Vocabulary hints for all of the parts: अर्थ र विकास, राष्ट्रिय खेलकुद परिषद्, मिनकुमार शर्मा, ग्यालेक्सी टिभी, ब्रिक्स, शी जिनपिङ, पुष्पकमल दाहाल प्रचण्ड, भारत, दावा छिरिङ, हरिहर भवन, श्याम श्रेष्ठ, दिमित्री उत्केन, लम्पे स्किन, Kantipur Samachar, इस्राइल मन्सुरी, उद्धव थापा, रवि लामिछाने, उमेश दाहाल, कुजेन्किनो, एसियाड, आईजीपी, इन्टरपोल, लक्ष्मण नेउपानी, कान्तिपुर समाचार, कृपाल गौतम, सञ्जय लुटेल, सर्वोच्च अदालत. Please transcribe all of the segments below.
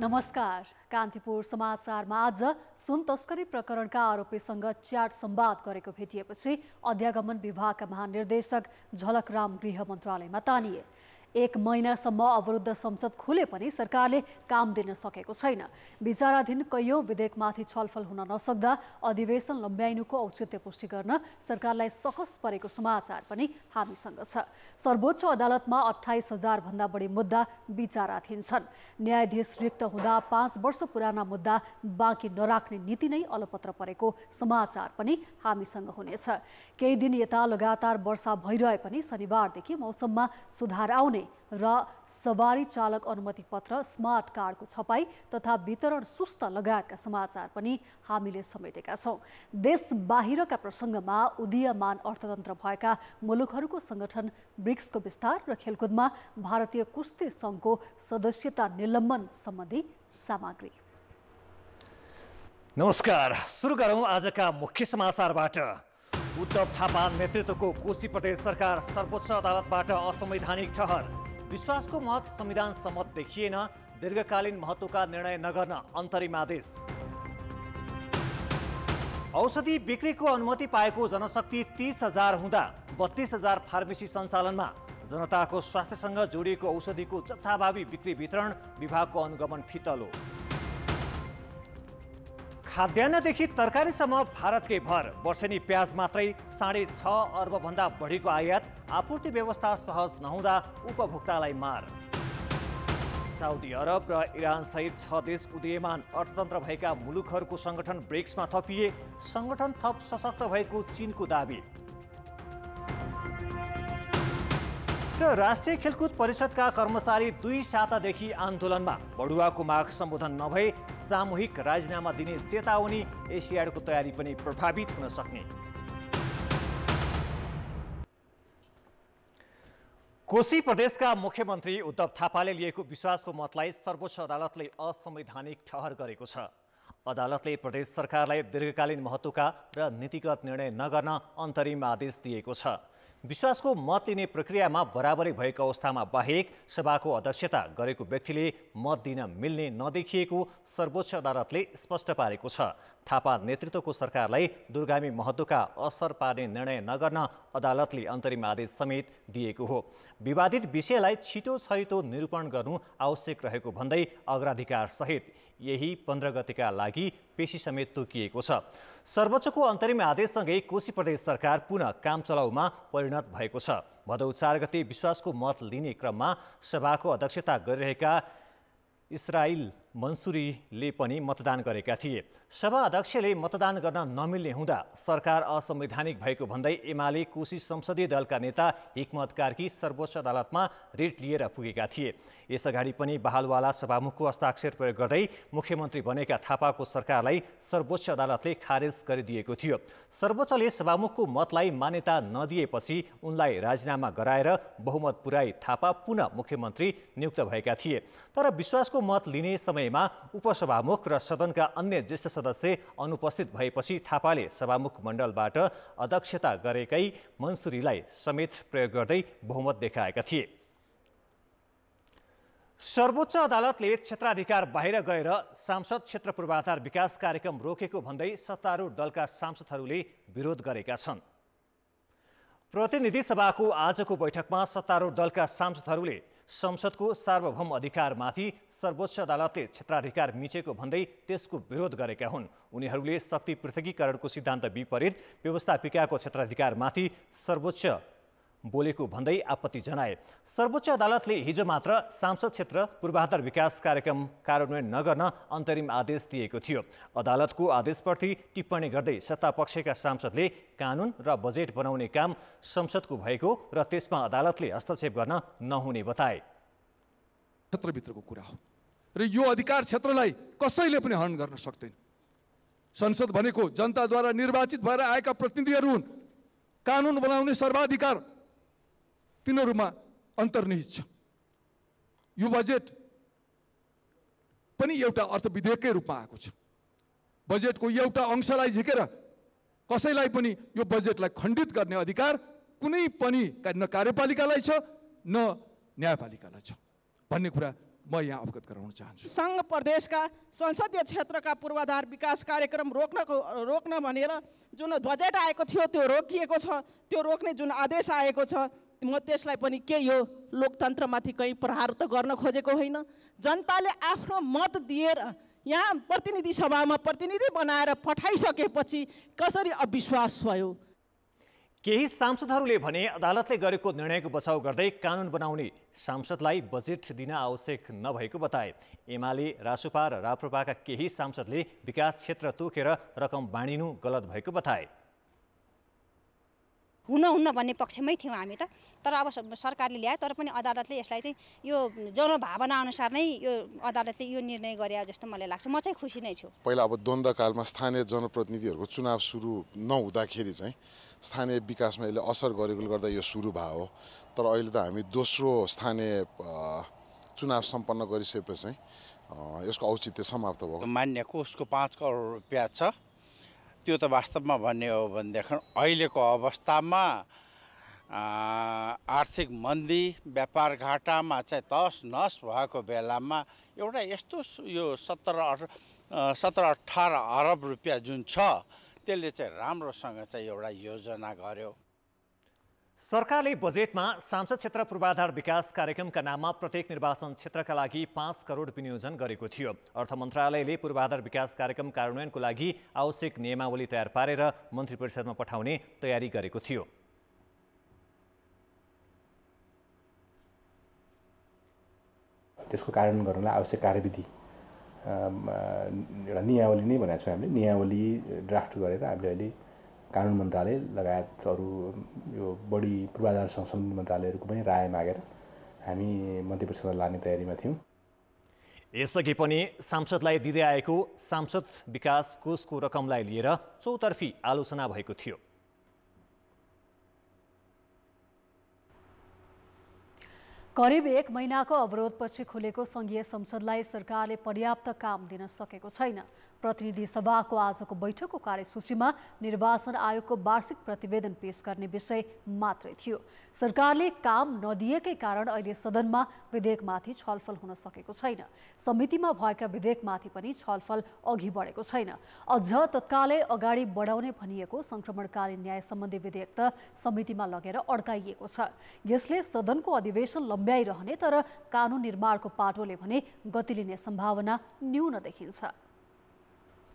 नमस्कार। कान्तिपुर समाचारमा आज सुन तस्करी प्रकरणका आरोपीसँग च्याट संवाद गरेको भेटिएपछि अध्यागमन विभागका महानिर्देशक झलकराम गृह मन्त्रालयमा तानिए। 1 महिनासम्म अवरुद्ध संसद खुले पनि सरकारले काम दिन सकेको छैन। विचाराधीन कैयौं विधेयकमाथि छलफल हुन नसक्दा अधिवेशन लम्ब्याइनुको औचित्य पुष्टि गर्न सरकारलाई सकस परेको समाचार पनि हामीसँग छ। सर्वोच्च अदालतमा 28,000 भन्दा बढी मुद्दा विचाराधीन छन्। न्यायाधीश रिक्त हुँदा 5 वर्ष पुराना मुद्दा बाँकी नराख्ने नीति नै अलपत्र परेको समाचार पनि हामीसँग हुनेछ। केही दिन यता लगातार वर्षा भइरहे पनि शनिबारदेखि मौसममा सुधार आउने र सवारी चालक अनुमति पत्र, स्मार्ट कार्डको छपाई तथा वितरण सुस्त लगायतका समाचार पनि हामीले समेटेका छौं। देश बाहिरका प्रसंगमा उदीयमान अर्थतन्त्र भएका मुलुकहरूको संगठन ब्रिक्सको विस्तार र खेलकुदमा भारतीय कुस्ती संघको सदस्यता निलम्बन सम्बन्धी सामग्री। नमस्कार, सुरु गरौं आजका मुख्य समाचारबाट। उद्धव थापा नेतृत्वको कोशी प्रदेश सरकार सर्वोच्च अदालतबाट असंवैधानिक ठहर। विश्वासको महत्व संविधान सम्मत देखिएन, दीर्घकालीन महत्त्वका निर्णय नगर्न अन्तरिम आदेश। औषधि बिक्रीको अनुमति पाएको जनशक्ति 30,000 हुँदा 32,000 फार्मेसी सञ्चालनमा। जनताको स्वास्थ्यसँग जोडिएको औषधिको जथाभावी बिक्री वितरण विभागको अनुगमन फितलो। खाद्यान्नदेखि तरकारीसम्म भारतकै भर। वर्षेनी प्याज मात्रै 6.5 अर्ब भन्दा बढीको आयात। आपूर्ति व्यवस्था सहज नहुँदा उपभोक्तालाई मार। साउदी अरब र इरान सहित 6 देश उदीयमान अर्थतन्त्र भएका मुलुकहरूको संगठन ब्रिक्समा थपिए। संगठन थप सशक्त भएको चीनको दाबी। र राष्ट्रिय खेलकुद परिषदका कर्मचारी 2 सातादेखि आन्दोलनमा। बढुवाको माग सम्बोधन नभई सामूहिक राजीनामा दिने चेतावनी। एसियाडको तयारी पनि प्रभावित हुन सक्ने। कोशी प्रदेशका मुख्यमन्त्री उद्धव थापाले लिएको विश्वासको मतलाई सर्वोच्च अदालतले असंवैधानिक ठहर गरेको छ। अदालतले प्रदेश सरकारलाई दीर्घकालीन महत्त्वका र नीतिगत निर्णय नगर्न अन्तरिम आदेश दिएको छ। विश्वासको मत लिने प्रक्रियामा बराबरी भएको अवस्थामा बाहेक सभाको अध्यक्षता गरेको व्यक्तिले मत दिन मिल्ने नदेखिएको सर्वोच्च अदालतले स्पष्ट पारेको छ। थापा नेतृत्वको सरकारलाई दूरगामी महत्त्वका असर पार्ने निर्णय नगर्न अदालतले अन्तरिम आदेश समेत दिएको हो। विवादित विषयलाई छिटो छरितो निरूपण गर्नु आवश्यक रहेको भन्दै अग्राधिकारसहित यही 15 गतेका लागि पेशी समेत तोकिएको छ। सर्वोच्चको अन्तरिम आदेशसँगै कोशी प्रदेश सरकार पुनः काम चलाउमा परिणत भएको छ। भदौ 4 गते विश्वासको मत लिने क्रममा सभाको अध्यक्षता गरिरहेका इस्राइल मन्सुरीले पनि मतदान गरेका थिए। सभा अध्यक्षले मतदान गर्न नमिल्ने हुँदा सरकार असंवैधानिक भएको भन्दै एमाले कोशी संसदीय दलका नेता हिक्मत कार्की सर्वोच्च अदालतमा रिट लिएर पुगेका थिए। यसअगाडि पनि बहालवाला सभामुखको हस्ताक्षर प्रयोग गर्दै मुख्यमन्त्री बनेका थापाको सरकारलाई सर्वोच्च अदालतले खारेज गरिदिएको थियो। सर्वोच्चले सभामुखको मतलाई मान्यता नदिएपछि उनलाई राजीनामा गराएर बहुमत पुर्याई थापा पुनः मुख्यमन्त्री नियुक्त भएका थिए। तर विश्वासको मत लिने समयमा उपसभामुख र सदनका अन्य ज्येष्ठ सदस्य अनुपस्थित भएपछि थापाले सभामुख मण्डलबाट अध्यक्षता गरेकै मन्सुरीलाई समेत प्रयोग गर्दै बहुमत देखाएका थिए। सर्वोच्च अदालतले क्षेत्राधिकार बाहिर गएर सांसद क्षेत्र पूर्वाधार विकास कार्यक्रम रोकेको भन्दै सत्तारूढ दलका सांसदहरूले विरोध गरेका छन्। प्रतिनिधि सभाको आजको बैठकमा सत्तारूढ दलका सांसदहरूले संसदको सार्वभौम अधिकारमाथि सर्वोच्च अदालतले क्षेत्राधिकार मिचेको भन्दै त्यसको विरोध गरेका हुन्। उनीहरूले शक्ति पृथकीकरणको सिद्धान्त विपरीत व्यवस्थापिकाको क्षेत्राधिकारमाथि सर्वोच्च बोलेको भन्दै आपत्ति जनाए। सर्वोच्च अदालतले हिजो मात्र सांसद क्षेत्र पूर्वाधार विकास कार्यक्रम कार्यान्वयन नगर्न अन्तरिम आदेश दिएको थियो। अदालतको आदेशप्रति टिप्पणी गर्दै सत्तापक्षका सांसदले कानुन र बजेट बनाउने काम संसदको भएको र त्यसमा अदालतले हस्तक्षेप गर्न नहुने बताए। क्षेत्रभित्रको कुरा हो र यो अधिकार क्षेत्रलाई कसैले पनि हनन गर्न सक्दैन। संसद भनेको जनताद्वारा निर्वाचित भएर आएका प्रतिनिधिहरू हुन्। कानुन बनाउने सर्वाधिकार तिनीहरूमा अन्तर्निहित छ। यो बजेट पनि एउटा अर्थ विधेयककै रूपमा आएको छ। बजेटको एउटा अंशलाई झिकेर कसैलाई पनि यो बजेटलाई खण्डित गर्ने अधिकार कुनै पनि न कार्यपालिकालाई छ न न्यायपालिकालाई छ भन्ने कुरा मैं यहाँ अवगत कराउन चाहन्छु। संघ प्रदेशका संसदीय क्षेत्रका पूर्वाधार विकास कार्यक्रम रोक्न भनेर जुन बजेट आएको थियो त्यो रोकिएको छ। त्यो रोक्ने जुन आदेश आएको छ म त्यसलाई पनि के यो लोकतन्त्रमाथि कहीँ प्रहार त गर्न खोजेको होइन। जनताले आफ्नो मत दिएर यहाँ प्रतिनिधि सभामा प्रतिनिधि बनाएर पठाइसकेपछि कसरी अविश्वास भयो। केही सांसदहरूले भने अदालतले गरेको निर्णयको बचाउ गर्दै कानुन बनाउने सांसदलाई बजेट दिन आवश्यक नभएको बताए। एमाले, रासोपा र राप्रपाका केही सांसदले विकास क्षेत्र तोकेर रकम बाँडिनु गलत भएको बताए। हुनुहुन्न भन्ने पक्षमै थियौँ हामी त, तर अब सरकारले ल्यायो। तर पनि अदालतले यसलाई चाहिँ यो जनभावना अनुसार नै यो अदालतले यो निर्णय गरे जस्तो मलाई लाग्छ। म चाहिँ खुसी नै छु। पहिला अब द्वन्द्वकालमा स्थानीय जनप्रतिनिधिहरूको चुनाव सुरु नहुँदाखेरि चाहिँ स्थानीय विकासमा यसले असर गरेकोले गर्दा यो सुरु भयो। तर अहिले त हामी दोस्रो स्थानीय चुनाव सम्पन्न गरिसकेपछि चाहिँ यसको औचित्य समाप्त भयो। मान्य कोषको 5 करोड रुपैयाँ छ, त्यो त वास्तवमा भन्ने हो भनेदेखि अहिलेको अवस्थामा आर्थिक मन्दी, व्यापार घाटामा चाहिँ तस नस भएको बेलामा एउटा यस्तो यो 17-18 अरब रुपियाँ जुन छ त्यसले चाहिँ राम्रोसँग चाहिँ एउटा योजना गर्यो। सरकारले बजेटमा सांसद क्षेत्र पूर्वाधार विकास कार्यक्रमका नाममा प्रत्येक निर्वाचन क्षेत्रका लागि 5 करोड विनियोजन गरेको थियो। अर्थ मन्त्रालयले पूर्वाधार विकास कार्यक्रम कार्यान्वयनको लागि आवश्यक नियमावली तयार पारेर मन्त्री परिषदमा पठाउने तयारी गरेको थियो। त्यसको कार्यान्वयन गर्नलाई आवश्यक कार्यविधि एउटा नियावली नै बनाएको छौँ हामीले। नियावली ड्राफ्ट गरेर हामीले अहिले कानुन मन्त्रालय लगायत अरू यो बढी पूर्वाधारसँग सम्बन्धित मन्त्रालयहरूको पनि राय मागेर हामी मन्त्री परिषदमा लाने तयारीमा थियौँ। यसअघि पनि सांसदलाई दिँदै आएको सांसद विकास कोषको रकमलाई लिएर चौतर्फी आलोचना भएको थियो। करिब 1 महिनाको अवरोधपछि खुलेको संघीय संसदलाई सरकारले पर्याप्त काम दिन सकेको छैन। प्रतिनिधि सभाको आजको बैठकको कार्यसूचीमा निर्वाचन आयोगको वार्षिक प्रतिवेदन पेश गर्ने विषय मात्रै थियो। सरकारले काम नदिएकै कारण अहिले सदनमा विधेयकमाथि छलफल हुन सकेको छैन। समितिमा भएका विधेयकमाथि पनि छलफल अघि बढेको छैन। अझ तत्कालै अगाडि बढाउने भनिएको सङ्क्रमणकालीन न्याय सम्बन्धी विधेयक त समितिमा लगेर अड्काइएको छ। यसले सदनको अधिवेशन लम्ब्याइरहने तर कानुन निर्माणको पाटोले भने गति लिने सम्भावना न्यून देखिन्छ।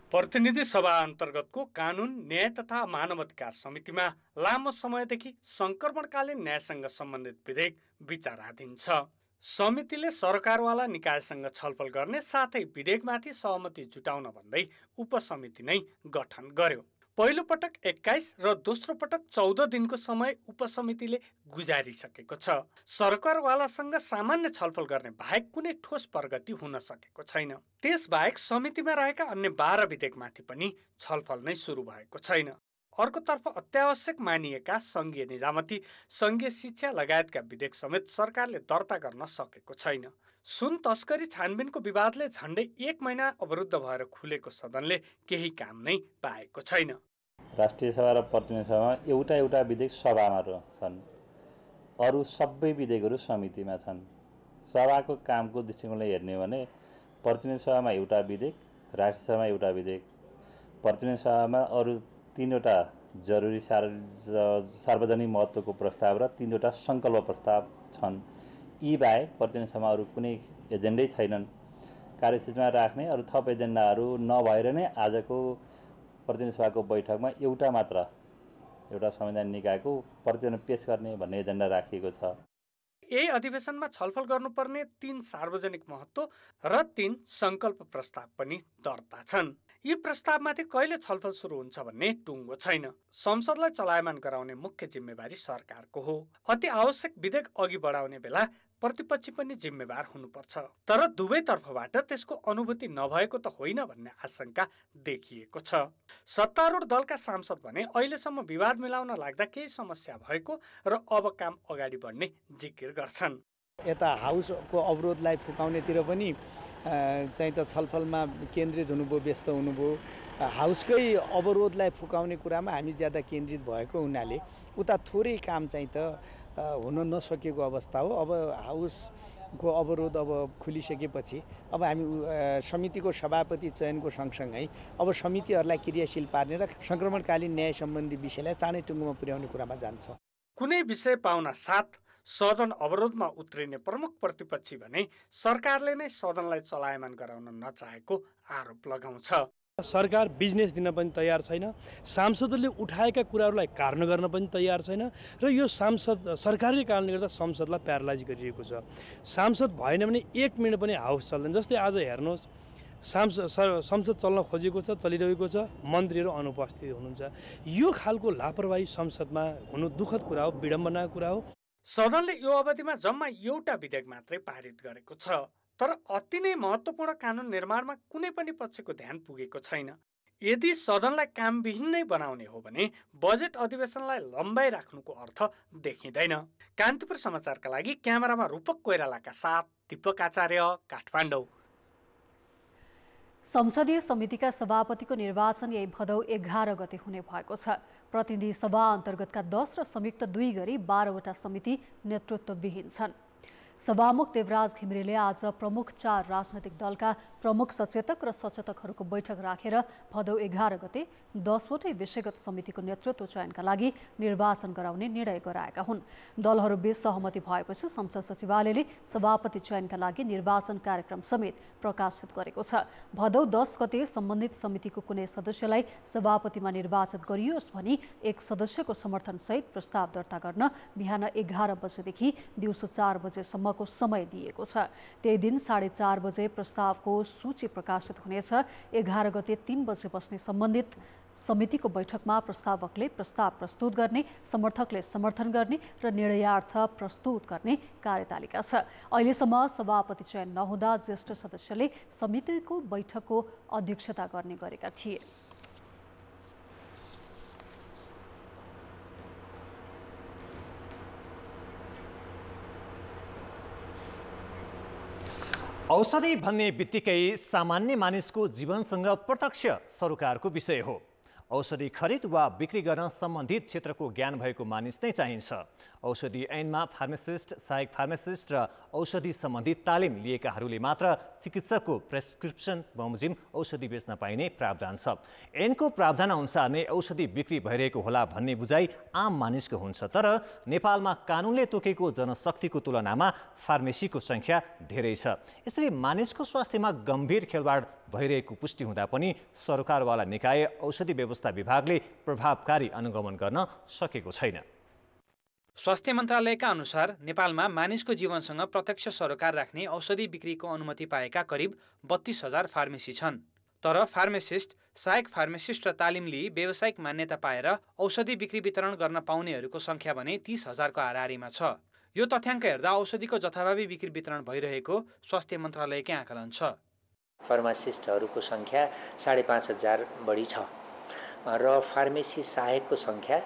प्रतिनिधि सभा अन्तर्गतको कानुन, न्याय तथा मानवाधिकार समितिमा लामो समयदेखि सङ्क्रमणकालीन न्यायसँग सम्बन्धित विधेयक विचाराधीन छ। समितिले सरकारवाला निकायसँग छलफल गर्ने साथै विधेयकमाथि सहमति जुटाउन भन्दै उपसमिति नै गठन गर्यो। पहिलो पटक 21 र दोस्रो पटक 14 दिनको समय उपसमितिले गुजारिसकेको छ। सरकारवालासँग सामान्य छलफल गर्ने बाहेक कुनै ठोस प्रगति हुन सकेको छैन। त्यसबाहेक समितिमा रहेका अन्य 12 विधेयकमाथि पनि छलफल नै सुरु भएको छैन। अर्कोतर्फ अत्यावश्यक मानिएका सङ्घीय निजामती, सङ्घीय शिक्षा लगायतका विधेयक समेत सरकारले दर्ता गर्न सकेको छैन। सुन तस्करी छानबिनको विवादले झन्डै 1 महिना अवरुद्ध भएर खुलेको सदनले केही काम नै पाएको छैन। राष्ट्रिय सभा र प्रतिनिधि सभामा एउटा विधेयक सभामा छन्, अरू सबै विधेयकहरू समितिमा छन्। सभाको कामको दृष्टिकोणले हेर्ने हो भने प्रतिनिधि सभामा एउटा विधेयक, राष्ट्रिय सभामा एउटा विधेयक, प्रतिनिधि सभामा अरू 3 वटा जरुरी सार्वजनिक महत्त्वको प्रस्ताव र 3 वटा सङ्कल्प प्रस्ताव छन्। यी बाहेक प्रतिनिधि सभामा अरू कुनै एजेन्डै छैनन्। कार्यसूचीमा राख्ने अरू थप एजेन्डाहरू नभएर नै आजको प्रतिनिधि सभाको बैठकमा एउटा संविधान निकायको प्रतिवेदन पेश गर्ने भन्ने एजेन्डा राखिएको छ। यही अधिवेशनमा छलफल गर्नुपर्ने 3 सार्वजनिक महत्त्व र 3 सङ्कल्प प्रस्ताव पनि दर्ता छन्। यी प्रस्तावमाथि कहिले छलफल सुरु हुन्छ भन्ने टुङ्गो छैन। संसदलाई चलायमान गराउने मुख्य जिम्मेवारी सरकारको हो। अति आवश्यक विधेयक अघि बढाउने बेला प्रतिपक्षी पनि जिम्मेवार हुनुपर्छ, तर दुवैतर्फबाट त्यसको अनुभूति नभएको त होइन भन्ने आशंका देखिएको छ। सत्तारूढ दलका सांसद भने अहिलेसम्म विवाद मिलाउन लाग्दा केही समस्या भएको र अब काम अगाडि बढ्ने जिकिर गर्छन्। यता हाउसको अवरोधलाई फुकाउनेतिर पनि चाहिँ त छलफलमा केन्द्रित हुनुभयो, व्यस्त हुनुभयो। हाउसकै अवरोधलाई फुकाउने कुरामा हामी ज्यादा केन्द्रित भएको हुनाले उता थोरै काम चाहिँ त हुन नसकेको अवस्था हो। अब हाउस को अवरोध अब खुलिसकेपछि अब हामी समितिको सभापति चयनको सँगसँगै अब समितिहरुलाई क्रियाशील पार्ने र संक्रमणकालीन न्याय सम्बन्धी विषयलाई चाँडै टुङ्गोमा पुर्याउने कुरामा जान्छ। कुनै विषय पाउन साथ सदन अवरोधमा उत्रिने प्रमुख प्रतिपक्षी भने सरकारले नै सदनलाई चलायमान गराउन नचाहेको आरोप लगाउँछ। सरकार बिजनेस दिन पनि तयार छैन, सांसदले उठाएका कुराहरूलाई कारण गर्न पनि तयार छैन र यो सांसद सरकारले कारणले गर्दा संसदलाई प्यारालाइज गरिएको छ। सांसद भएन भने एक मिनट पनि हाउस चल्दैन। जस्तै आज हेर्नुहोस्, संसद चल्न खोजेको छ, चलिरहेको छ, मन्त्रीहरू अनुपस्थित हुनुहुन्छ। यो खालको लापरवाही संसदमा हुनु दुःखद कुरा हो, विडम्बनाको कुरा हो। सदनले यो अवधिमा जम्मा एउटा विधेयक मात्रै पारित गरेको छ, तर अति नै महत्त्वपूर्ण कानुन निर्माणमा कुनै पनि पक्षको ध्यान पुगेको छैन। यदि सदनलाई कामविहीन नै बनाउने हो भने बजेट अधिवेशनलाई लम्बाइ राख्नुको अर्थ देखिँदैन। कान्तिपुर समाचारका लागि क्यामेरामा रूपक कोइरालाका साथ दीपक आचार्य, काठमाडौँ। संसदीय समितिका सभापतिको निर्वाचन यही भदौ 11 गते हुने भएको छ। प्रतिनिधि सभा अन्तर्गतका 10 र संयुक्त 2 गरी 12 वटा समिति नेतृत्वविहीन छन्। सभामुख देवराज घिमिरेले आज प्रमुख 4 राजनैतिक दलका प्रमुख सचेतक र सचेतकहरूको बैठक राखेर भदौ 11 गते 10 वटै विषयगत समितिको नेतृत्व चयनका लागि निर्वाचन गराउने निर्णय गराएका हुन्। दलहरूबीच सहमति भएपछि संसद सचिवालयले सभापति चयनका लागि निर्वाचन कार्यक्रम समेत प्रकाशित गरेको छ। भदौ 10 गते सम्बन्धित समितिको कुनै सदस्यलाई सभापतिमा निर्वाचित गरियोस् भनी 1 सदस्यको समर्थनसहित प्रस्ताव दर्ता गर्न बिहान 11 बजेदेखि दिउँसो 4 बजेसम्म को समय दिएको छ। त्यही दिन 4:30 बजे प्रस्तावको सूची प्रकाशित हुनेछ। 11 गते 3 बजे बस्ने सम्बन्धित समितिको बैठकमा प्रस्तावकले प्रस्ताव प्रस्तुत गर्ने, समर्थकले समर्थन गर्ने र निर्णयार्थ प्रस्तुत गर्ने कार्यतालिका छ। अहिलेसम्म सभापति चयन नहुँदा ज्येष्ठ सदस्यले समितिको बैठकको अध्यक्षता गर्ने गरेका थिए। औषधि भन्ने बित्तिकै सामान्य मानिसको जीवनसँग प्रत्यक्ष सरोकारको विषय हो। औषधि खरिद वा बिक्री गर्न सम्बन्धित क्षेत्रको ज्ञान भएको मानिस नै चाहिन्छ। औषधि ऐनमा फार्मासिस्ट, सहायक फार्मासिस्ट र औषधि सम्बन्धी तालिम लिएकाहरूले मात्र चिकित्सकको प्रेस्क्रिप्सन बमोजिम औषधि बेच्न पाइने प्रावधान छ। ऐनको प्रावधान अनुसार नै औषधि बिक्री भइरहेको होला भन्ने बुझाइ आम मानिसको हुन्छ, तर नेपालमा कानुनले तोकेको जनशक्तिको तुलनामा फार्मेसीको सङ्ख्या धेरै छ। यसरी मानिसको स्वास्थ्यमा गम्भीर खेलवाड भइरहेको पुष्टि हुँदा पनि सरकारवाला निकाय औषधि व्यवस्था विभागले प्रभावकारी अनुगमन गर्न सकेको छैन। स्वास्थ्य मन्त्रालयका अनुसार नेपालमा मानिसको जीवनसँग प्रत्यक्ष सरोकार राख्ने औषधि बिक्रीको अनुमति पाएका करिब 32,000 फार्मेसी छन्, तर फार्मेसिस्ट, सहायक फार्मेसिस्ट र तालिम लिई व्यावसायिक मान्यता पाएर औषधि बिक्री वितरण गर्न पाउनेहरूको सङ्ख्या भने 30,000 को हाराहारीमा छ। यो तथ्याङ्क हेर्दा औषधिको जथाभावी बिक्री वितरण भइरहेको स्वास्थ्य मन्त्रालयकै आकलन छ। फार्मासिस्टहरूको सङ्ख्या 5,500 बढी छ र फार्मेसी सहायकको सङ्ख्या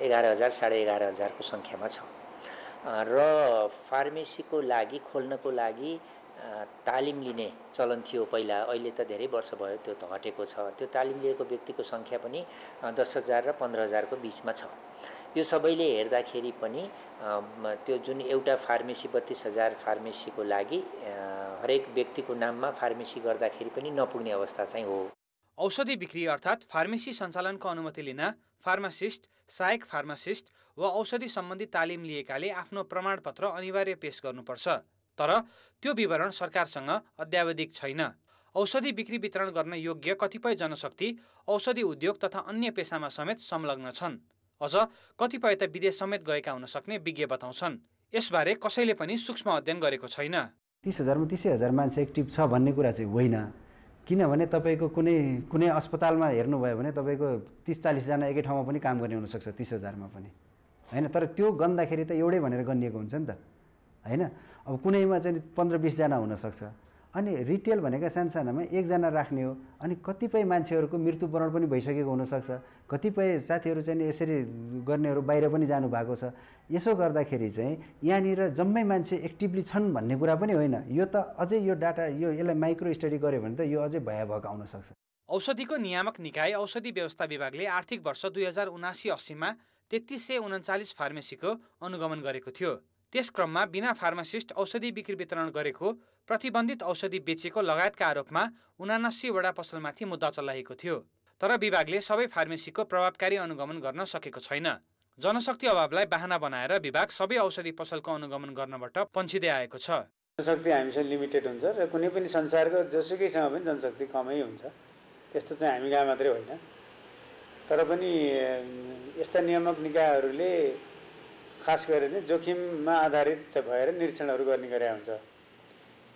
11,000 साढे 11,000 को सङ्ख्यामा छ र फार्मेसीको लागि खोल्नको लागि तालिम लिने चलन थियो पहिला, अहिले त धेरै वर्ष भयो त्यो त हटेको छ। त्यो तालिम लिएको व्यक्तिको सङ्ख्या पनि 10,000 र 15,000 को बिचमा छ। यो सबैले हेर्दाखेरि पनि त्यो जुन एउटा फार्मेसी 32,000 फार्मेसीको लागि हरेक व्यक्तिको नाममा फार्मेसी गर्दाखेरि पनि नपुग्ने अवस्था चाहिँ हो। औषधि बिक्री अर्थात् फार्मेसी सञ्चालनको अनुमति लिन फार्मासिस्ट, सहायक फार्मासिस्ट वा औषधि सम्बन्धी तालिम लिएकाले आफ्नो प्रमाणपत्र अनिवार्य पेश गर्नुपर्छ, तर त्यो विवरण सरकारसँग अद्यावधिक छैन। औषधि बिक्री वितरण गर्न योग्य कतिपय जनशक्ति औषधि उद्योग तथा अन्य पेसामा समेत संलग्न छन्। अझ कतिपय त विदेश समेत गएका हुन सक्ने विज्ञ बताउँछन्। यसबारे कसैले पनि सूक्ष्म अध्ययन गरेको छैन। 30,000 मा 30,000 मान्छे एक्टिभ छ भन्ने कुरा चाहिँ होइन, किनभने तपाईँको कुनै अस्पतालमा हेर्नुभयो भने तपाईँको 30-40 जना एकै ठाउँमा पनि काम गर्ने हुनसक्छ 30,000 मा पनि, होइन? तर त्यो गन्दाखेरि त एउटै भनेर गनिएको हुन्छ नि त, होइन? अब कुनैमा चाहिँ 15-20 जना हुनसक्छ। अनि रिटेल भनेका सानसानामा 1 जना राख्ने हो, अनि कतिपय मान्छेहरूको मृत्युवरण पनि भइसकेको हुनसक्छ। कतिपय साथीहरू चाहिँ यसरी गर्नेहरू बाहिर पनि जानुभएको छ। यसो गर्दाखेरि चाहिँ यहाँनिर जम्मै मान्छे एक्टिभली छन् भन्ने कुरा पनि होइन। यो त अझै यो डाटा यसलाई माइक्रो स्टडी गर्यो भने त यो अझै भयावह आउन सक्छ। औषधिको नियामक निकाय औषधि व्यवस्था विभागले आर्थिक वर्ष 2079-80 मा 3,339 फार्मेसीको अनुगमन गरेको थियो। त्यस क्रममा बिना फार्मासिस्ट औषधि बिक्री वितरण गरेको, प्रतिबन्धित औषधि बेचेको लगायतका आरोपमा 79 वटा पसलमाथि मुद्दा चलाएको थियो। तर विभागले सबै फार्मेसीको प्रभावकारी अनुगमन गर्न सकेको छैन। जनशक्ति अभावलाई बहाना बनाएर विभाग सबै औषधि पसलको अनुगमन गर्नबाट पन्छिदै आएको छ। जनशक्ति हामीसँग लिमिटेड हुन्छ र कुनै पनि संसारको जसुकैसँग पनि जनशक्ति कमै हुन्छ। त्यस्तो चाहिँ हामी गाउँ मात्रै होइन। तर पनि यस्ता नियामक निकायहरूले खास गरेर जोखिममा आधारित भएर निरीक्षणहरू गर्ने गरे हुन्छ।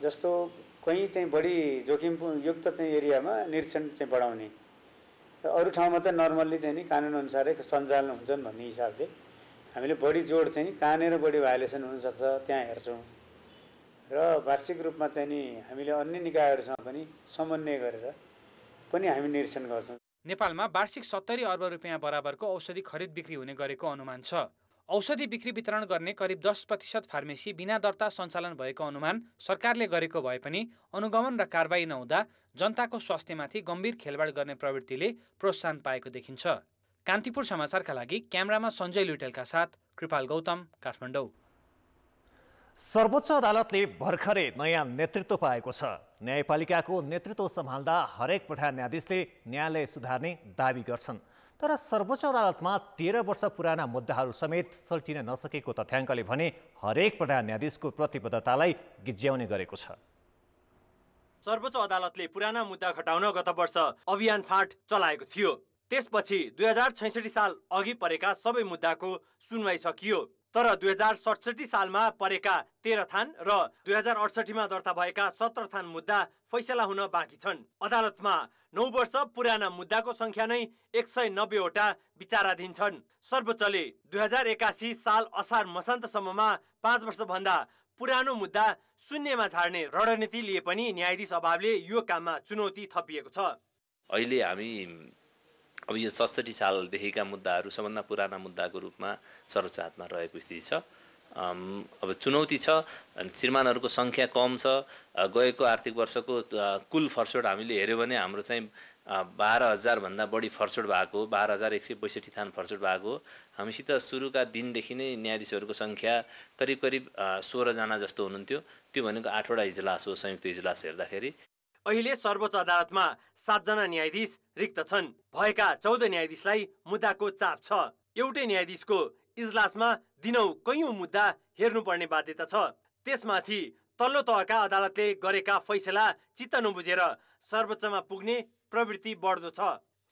जस्तो कहीँ चाहिँ बढी जोखिमयुक्त चाहिँ एरियामा निरीक्षण चाहिँ बढाउने र अरू ठाउँमा त नर्मल्ली चाहिँ नि कानुन अनुसारै सञ्चालन हुन्छन् भन्ने हिसाबले हामीले बढी जोड चाहिँ नि कहाँनिर बढी भायोलेसन हुनसक्छ त्यहाँ हेर्छौँ र वार्षिक रूपमा चाहिँ नि हामीले अन्य निकायहरूसँग पनि समन्वय गरेर पनि हामी निरीक्षण गर्छौँ। नेपालमा वार्षिक 70 अर्ब रुपियाँ बराबरको औषधि खरिद बिक्री हुने गरेको अनुमान छ। औषधि बिक्री वितरण गर्ने करिब 10% फार्मेसी बिना दर्ता सञ्चालन भएको अनुमान सरकारले गरेको भए पनि अनुगमन र कारबाही नहुँदा जनताको स्वास्थ्यमाथि गम्भीर खेलवाड गर्ने प्रवृत्तिले प्रोत्साहन पाएको देखिन्छ। कान्तिपुर समाचारका लागि क्यामेरामा सञ्जय लुटेलका साथ कृपाल गौतम, काठमाडौँ। सर्वोच्च अदालतले भर्खरै नयाँ नेतृत्व पाएको छ। न्यायपालिकाको नेतृत्व सम्हाल्दा हरेक प्रधान न्यायाधीशले न्यायालय सुधार्ने दावी गर्छन्, तर सर्वोच्च अदालतमा 13 वर्ष पुराना मुद्दाहरू समेत सल्टिन नसकेको तथ्याङ्कले भने हरेक प्रधान न्यायाधीशको प्रतिबद्धतालाई गिज्याउने गरेको छ। सर्वोच्च अदालतले पुराना मुद्दा घटाउन गत वर्ष अभियान फाँट चलाएको थियो। त्यसपछि 2066 साल अघि परेका सबै मुद्दाको सुनवाई सकियो, तर 2067 सालमा परेका 13 थान र 2068मा दर्ता भएका 17 थान मुद्दा फैसला हुन बाँकी छन्। अदालतमा 9 वर्ष पुराना मुद्दाको संख्या नै 190 वटा विचाराधीन छन्। सर्वोच्चले 2081 साल असार मसान्तसम्ममा 5 वर्षभन्दा पुरानो मुद्दा शून्यमा झार्ने रणनीति लिए पनि न्यायाधीश अभावले यो काममा चुनौती थपिएको छ। अहिले हामी अब यो 67 सालदेखिका मुद्दाहरू सबभन्दा पुराना मुद्दाको रूपमा सर्वोच्च हातमा रहेको स्थिति छ। अब चुनौती छ, श्रीमानहरूको सङ्ख्या कम छ। गएको आर्थिक वर्षको कुल फर्सोड हामीले हेऱ्यो भने हाम्रो चाहिँ 12,000 भन्दा बढी फर्सोड भएको, 12,162 थान फर्सोड भएको। हामीसित सुरुका दिनदेखि नै न्यायाधीशहरूको सङ्ख्या करिब 16 जना जस्तो हुनुहुन्थ्यो। त्यो भनेको 8वटा इजलास हो संयुक्त इजलास हेर्दाखेरि। अहिले सर्वोच्च अदालतमा 7 जना न्यायाधीश रिक्त छन्। भएका 14 न्यायाधीशलाई मुद्दाको चाप छ। एउटै न्यायाधीशको इजलासमा दिनौ कैयौं मुद्दा हेर्नुपर्ने बाध्यता छ। त्यसमाथि तल्लो तहका अदालतले गरेका फैसला चित्त नबुझेर सर्वोच्चमा पुग्ने प्रवृत्ति बढ्दो छ।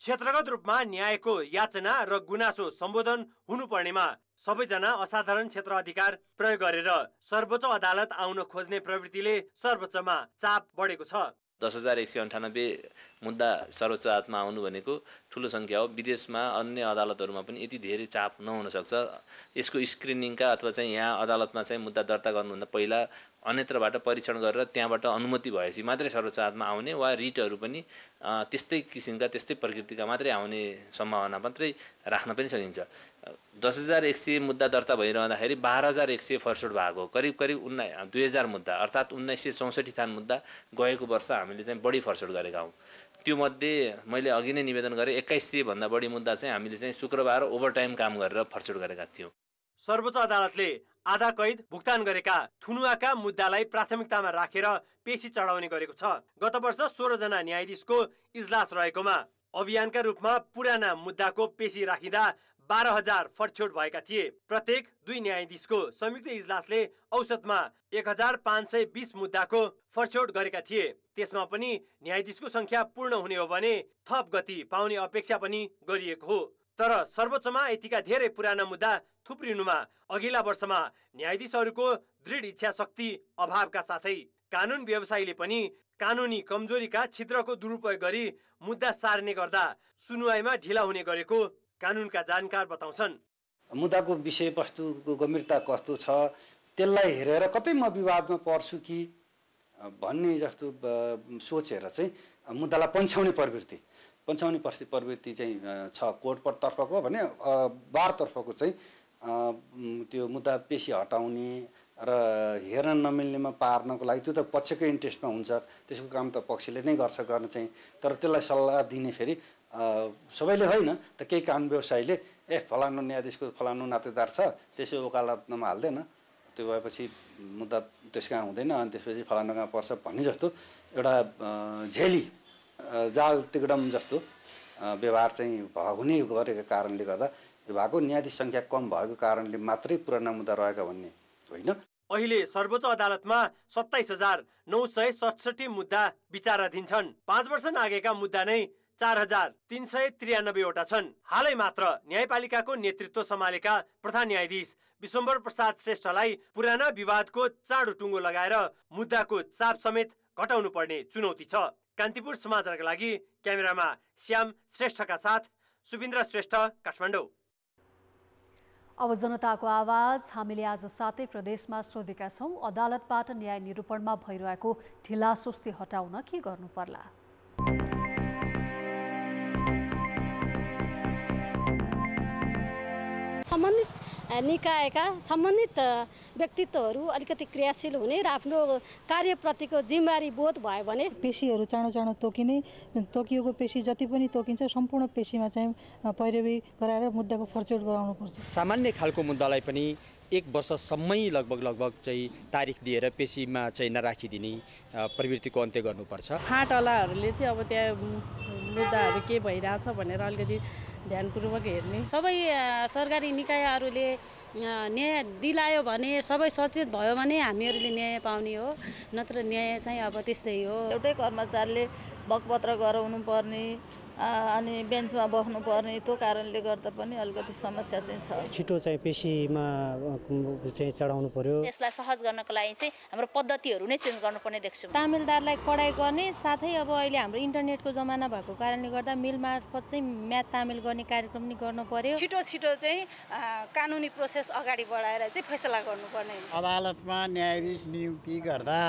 क्षेत्रगत रूपमा न्यायको याचना र गुनासो सम्बोधन हुनुपर्नेमा सबैजना असाधारण क्षेत्र अधिकार प्रयोग गरेर सर्वोच्च अदालत आउन खोज्ने प्रवृत्तिले सर्वोच्चमा चाप बढेको छ। 10,198 मुद्दा सर्वोच्च हातमा आउनु भनेको ठुलो सङ्ख्या हो। विदेशमा अन्य अदालतहरूमा पनि यति धेरै चाप नहुनसक्छ। यसको स्क्रिनिङका अथवा चाहिँ यहाँ अदालतमा चाहिँ मुद्दा दर्ता गर्नुभन्दा पहिला अन्यत्रबाट परीक्षण गरेर त्यहाँबाट अनुमति भएपछि मात्रै सर्वोच्च अदालतमा आउने वा रिटहरू पनि त्यस्तै किसिमका त्यस्तै प्रकृतिका मात्रै आउने सम्भावना मात्रै राख्न पनि सकिन्छ। 10,100 मुद्दा दर्ता भइरहँदाखेरि 12,100 फर्सोड भएको करिब 2,000 मुद्दा अर्थात् 1,964 थान मुद्दा गएको वर्ष हामीले चाहिँ बढी फर्सोड गरेका हौँ। त्योमध्ये मैले अघि नै निवेदन गरेँ 2,100 भन्दा बढी मुद्दा चाहिँ हामीले चाहिँ शुक्रबार ओभरटाइम काम गरेर फर्सोड गरेका थियौँ। सर्वोच्च अदालतले आधा कैद भुक्तान गरेका थुनुवाका मुद्दालाई प्राथमिकतामा राखेर पेशी चढाउने गरेको छ। गत वर्ष 16 जना न्यायाधीशको इजलास रहेकोमा अभियानका रूपमा पुराना मुद्दाको पेशी राखिँदा 12,000 फर्छोट भएका थिए। प्रत्येक 2 न्यायाधीशको संयुक्त इजलासले औसतमा 1,520 मुद्दाको फर्छोट गरेका थिए। त्यसमा पनि न्यायाधीशको संख्या पूर्ण हुने हो भने थप गति पाउने अपेक्षा पनि गरिएको हो। तर सर्वोच्चमा यतिका धेरै पुराना मुद्दा थुप्रिनुमा अघिल्ला वर्षमा न्यायाधीशहरूको दृढ इच्छा शक्ति अभावका साथै कानुन व्यवसायीले पनि कानुनी कमजोरीका छिद्रको दुरुपयोग गरी मुद्दा सार्ने गर्दा सुनुवाईमा ढिला हुने गरेको कानुनका जानकार बताउँछन्। मुद्दाको विषयवस्तुको गम्भीरता कस्तो छ त्यसलाई हेरेर कतै म विवादमा पर्छु कि भन्ने जस्तो सोचेर चाहिँ मुद्दालाई पन्छाउने प्रवृत्ति चाहिँ छ। कोर्टतर्फको भने बारतर्फको चाहिँ त्यो मुद्दा पेशी हटाउने र हेर्न नमिल्नेमा पार्नको लागि त्यो त पक्षको इन्ट्रेस्टमा हुन्छ। त्यसको काम त पक्षले नै गर्छ गर्न चाहिँ, तर त्यसलाई सल्लाह दिने फेरि सबैले होइन। त केही कानुन व्यवसायीले फलानु न्यायाधीशको फलानु नातेदार छ त्यसै वकालतनामा हाल्दैन, त्यो भएपछि मुद्दा त्यसका हुँदैन अनि त्यसपछि फलानोमा पर्छ भन्ने जस्तो एउटा झेली जाल तिकडम जस्तो व्यवहार चाहिँ भएको नै गरेको कारणले गर्दा विभागको न्यायाधीश संख्या कम भएको कारणले मात्रै पुराना मुद्दा रहेका भन्ने होइन। अहिले सर्वोच्च अदालतमा 27,967 मुद्दा विचाराधीन छन्। 5 वर्ष अघिका मुद्दा नै 4,393 वटा छन्। हालै मात्र न्यायपालिकाको नेतृत्व सम्हालेका प्रधान न्यायाधीश विश्वम्बर प्रसाद श्रेष्ठलाई पुराना विवादको चाडो टुङ्गो लगाएर मुद्दाको चाप समेत घटाउनु पर्ने चुनौती छ। कान्तिपुर समाचारका लागि क्यामेरामा श्याम श्रेष्ठका साथ सुविन्द्र श्रेष्ठ, काठमाडौँ। अब जनताको आवाज हामीले आज सातै प्रदेशमा सोधेका छौं, अदालतबाट न्याय निरूपणमा भइरहेको ढिलासुस्ती हटाउन के गर्नु पर्ला। सम्बन्धित निकायका सम्बन्धित व्यक्तित्वहरू अलिकति क्रियाशील हुने र आफ्नो कार्यप्रतिको जिम्मेवारी बोध भयो भने पेशीहरू चाँडो चाँडो तोकिने, तोकिएको पेशी जति पनि तोकिन्छ सम्पूर्ण पेशीमा चाहिँ पैरवी गराएर मुद्दाको फर्चौट गराउनुपर्छ। सामान्य खालको मुद्दालाई पनि 1 वर्षसम्मै लगभग चाहिँ तारिख दिएर पेशीमा चाहिँ नराखिदिने प्रवृत्तिको अन्त्य गर्नुपर्छ। फाँटलाहरूले चाहिँ अब त्यहाँ मुद्दाहरू के भइरहेछ भनेर अलिकति ध्यानपूर्वक हेर्ने। सबै सरकारी निकायहरूले न्याय दिलायो भने, सबै सचेत भयो भने हामीहरूले न्याय पाउने हो, नत्र न्याय चाहिँ अब त्यस्तै हो। एउटै कर्मचारीले बकपत्र गराउनु पर्ने अनि बेन्चमा बस्नु पर्ने, त्यो कारणले गर्दा पनि अलिकति समस्या चाहिँ छ। छिटो चाहिँ पेशीमा चाहिँ चढाउनु पर्यो। यसलाई सहज गर्नको लागि चाहिँ हाम्रो पद्धतिहरू नै चेन्ज गर्नुपर्ने देख्छौँ। तामिलदारलाई कडाई गर्ने, साथै अब अहिले हाम्रो इन्टरनेटको जमाना भएको कारणले गर्दा मेल मार्फत चाहिँ म्याथ तामिल गर्ने कार्यक्रम पनि गर्नु पर्यो। छिटो चाहिँ कानुनी प्रोसेस अगाडि बढाएर चाहिँ फैसला गर्नुपर्ने हुन्छ। अदालतमा न्यायाधीश नियुक्ति गर्दा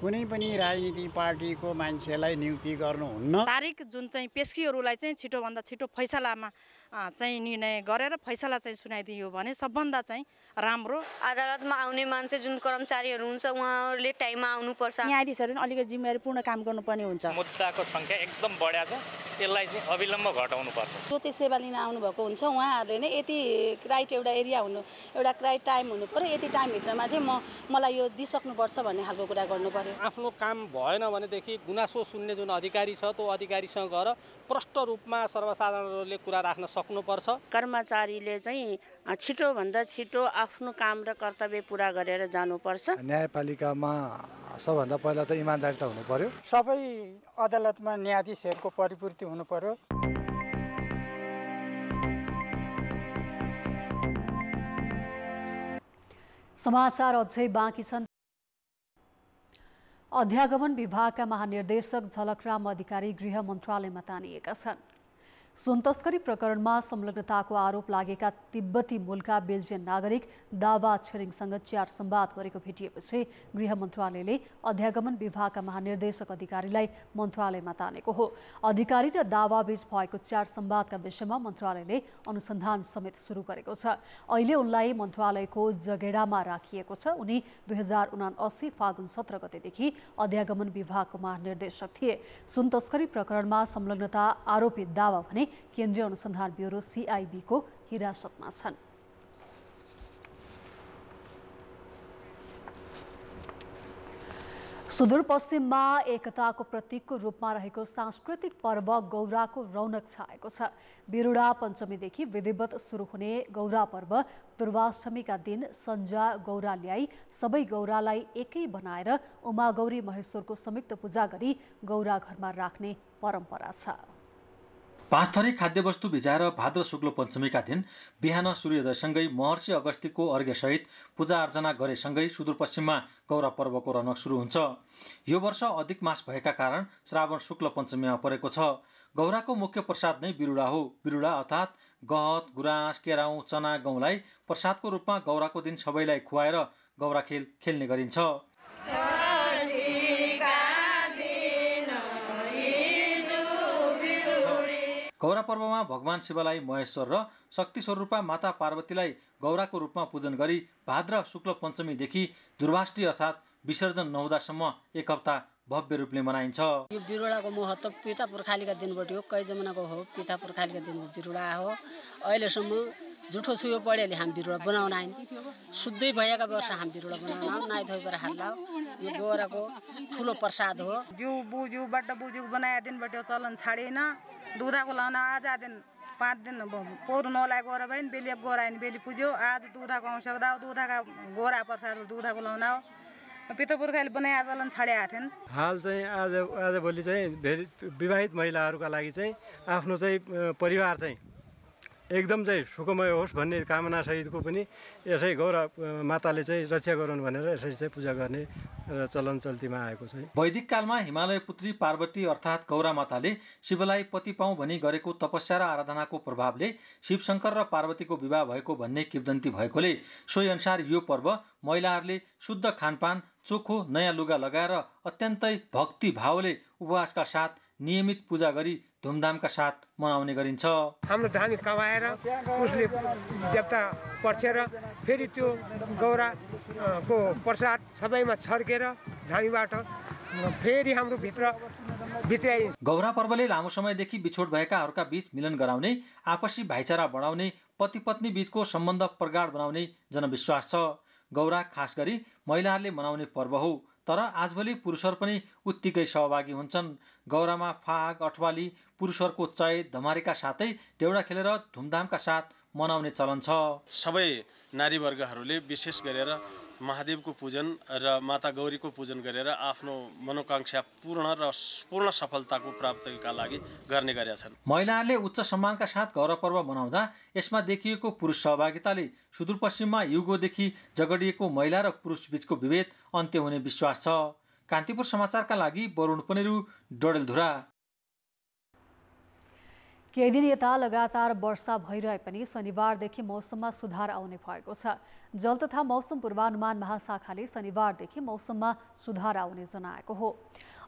कुनै पनि राजनीति पार्टीको मान्छेलाई नियुक्ति गर्नुहुन्न। तारिक जुन चाहिँ पेशीहरूलाई चाहिँ छिटोभन्दा छिटो फैसलामा चाहिँ निर्णय गरेर फैसला चाहिँ सुनाइदियो भने सबभन्दा चाहिँ राम्रो। अदालतमा आउने मान्छे जुन कर्मचारीहरू हुन्छ उहाँहरूले टाइममा आउनुपर्छ। न्यायाधीशहरू पनि अलिकति जिम्मेवारी पूर्ण काम गर्नुपर्ने हुन्छ। मुद्दाको सङ्ख्या एकदम बढ्या छ, त्यसलाई चाहिँ अविलम्ब घटाउनुपर्छ। जो चाहिँ सेवा लिन आउनुभएको हुन्छ उहाँहरूले नै यति राइट एउटा एरिया हुनु, एउटा राइट टाइम हुनु पर्यो, यति टाइमभित्रमा चाहिँ मलाई यो दिइसक्नुपर्छ भन्ने खालको कुरा गर्नु पर्यो। आफ्नो काम भएन भनेदेखि गुनासो सुन्ने जुन अधिकारी छ त्यो अधिकारीसँग गएर प्रष्ट रूपमा सर्वसाधारणहरूले कुरा राख्न सक्नुपर्छ। कर्मचारीले चाहिँ छिटोभन्दा छिटो आफ्नो काम र कर्तव्य पूरा गरेर जानुपर्छ। न्यायपालिकामा सबभन्दा पहिला त इमानदारी त हुनु पर्यो। सबै अदालतमा न्यायाधीशहरूको परिपूर्ति हुनु पर्यो। समाचार अझै बाँकी छन्। अध्यागमन विभागका महानिर्देशक झलकराम अधिकारी गृह मन्त्रालयमा तानिएका छन्। सुन तस्करी प्रकरणमा संलग्नताको आरोप लागेका तिब्बती मूलका बेल्जियन नागरिक दावा छिरिङसँग च्याट सम्वाद गरेको भेटिएपछि गृह मन्त्रालयले अध्यागमन विभागका महानिर्देशक अधिकारीलाई मन्त्रालयमा तानेको हो। अधिकारी र दावाबीच भएको च्याट सम्वादका विषयमा मन्त्रालयले अनुसन्धान समेत सुरु गरेको छ। अहिले उनलाई मन्त्रालयको जगेडामा राखिएको छ। उनी 2079 फागुन 17 गतेदेखि अध्यागमन विभागको महानिर्देशक थिए। सुन तस्करी प्रकरणमा संलग्नता आरोपी दावा भने केन्द्रीय अनुसन्धान ब्युरो CIB को हिरासतमा छन्। सुदूरपश्चिममा एकताको प्रतीकको रूपमा रहेको सांस्कृतिक पर्व गौराको रौनक छाएको छ। बिरुडा पञ्चमीदेखि विधिवत सुरु हुने गौरा पर्व दुर्वाष्टमीका दिन सन्जा गौरा ल्याई सबै गौरालाई एकै बनाएर उमा गौरी महेश्वरको संयुक्त पूजा गरी गौरा घरमा राख्ने परम्परा छ। पाँचथरी खाद्यवस्तु भिजाएर भाद्र शुक्ल पञ्चमीका दिन बिहान सूर्योदयसँगै महर्षि अगस्तीको अर्घ्यसहित पूजा अर्चना गरेसँगै सुदूरपश्चिममा गौरा पर्वको रौनक सुरु हुन्छ। यो वर्ष अधिक मास भएका कारण श्रावण शुक्ल पञ्चमीमा परेको छ। गौराको मुख्य प्रसाद नै बिरुडा हो। बिरुडा अर्थात् गहत, गुराँस, केराउ, चना, गहुँलाई प्रसादको रूपमा गौराको दिन सबैलाई खुवाएर गौरा खेल खेल्ने गरिन्छ। गौरा पर्वमा भगवान शिवलाई महेश्वर र शक्ति स्वरूपा माता पार्वतीलाई गौराको रूपमा पूजन गरी भाद्र शुक्ल पञ्चमीदेखि दुर्वाष्टी अर्थात् विसर्जन नहुँदासम्म 1 हप्ता भव्य रूपले मनाइन्छ। यो बिरुवाको महत्त्व पिता पुर्खालीका दिनबाट हो, कै जमानाको हो, पिता पुर्खालीका दिनको बिरुवा हो। अहिलेसम्म झुठो सुयो पढेले हामी बिरुवा बनाउन आइन शुद्धै भएका वर्ष हामी बिरुवा बनाउन नाइ धोइपर हात लाउ यो गोराको ठुलो प्रसाद हो। ज्यू बुजू बड्डा बुजू बनाया दिन बट्यो चलन छाडेन दुधाको लाउन आज दिन 5 दिन पोर नलाय गोरा भइन बेली गोरा आइन बेली पुज्यो आज दुधाको औषध दाउ दुधाका गोरा प्रसाद दुधाको लाउन आओ पितृपुर्खाले बनाया चलन छाडेका थिएन। हाल चाहिँ आज भोलि चाहिँ विवाहित महिलाहरुका लागि चाहिँ आफ्नो चाहिँ परिवार चाहिँ एकदम चाहिँ सुखमय होस् भन्ने कामना सहितको पनि यसै गौरा माताले चाहिँ रक्षा गरून् भनेर यसरी चाहिँ पूजा गर्ने र चलन चल्तीमा आएको छ। वैदिक कालमा हिमालय पुत्री पार्वती अर्थात् गौरा माताले शिवलाई पति पाऊ भनी गरेको तपस्या र आराधनाको प्रभावले शिवशंकर र पार्वतीको विवाह भएको भन्ने किंवदन्ती भएकोले सोही अनुसार यो पर्व महिलाहरूले शुद्ध खानपान चोखो नयाँ लुगा लगाएर अत्यन्तै भक्ति भावले उपवासका साथ नियमित पूजा गरी धूमधामका साथ मनाउने गरिन्छ। हाम्रो धामी कमाएर उसले देवता पर्छेर फेरि त्यो गौरा को प्रसाद सबैमा छर्केर धामीबाट फेरि हाम्रो भित्र गौरा पर्वले लामो समयदेखि बिछोड भएकाहरूका बीच मिलन गराउने आपसी भाइचारा बढाउने पति पत्नी बीचको सम्बन्ध प्रगाढ बनाउने जनविश्वास छ। गौरा खास गरी महिलाहरूले मनाउने पर्व हो तर आजभोलि पुरुषहरू पनि उत्तिकै सहभागी हुन्छन्। गौरामा फाग अठवाली पुरुषहरूको चैत धमारीका साथै देउडा खेलेर धुमधामका साथ मनाउने चलन छ। सबै नारीवर्गहरूले विशेष गरेर महादेवको पूजन र माता गौरीको पूजन गरेर आफ्नो मनोकांक्षा पूर्ण र पूर्ण सफलताको प्राप्तिका लागि गर्ने गरेका छन्। महिलाहरूले उच्च सम्मानका साथ गौरा पर्व मनाउँदा यसमा देखिएको पुरुष सहभागिताले सुदूरपश्चिममा युगोदेखि झगडिएको महिला र पुरुष बीचको विभेद अन्त्य हुने विश्वास छ। कान्तिपुर समाचारका लागि वरुण पनेरु, डडेलधुरा। केही दिन यता लगातार वर्षा भइरहे पनि शनिबारदेखि मौसममा सुधार आउने भएको छ। जल तथा मौसम पूर्वानुमान महाशाखाले शनिबारदेखि मौसममा सुधार आउने जनाएको हो।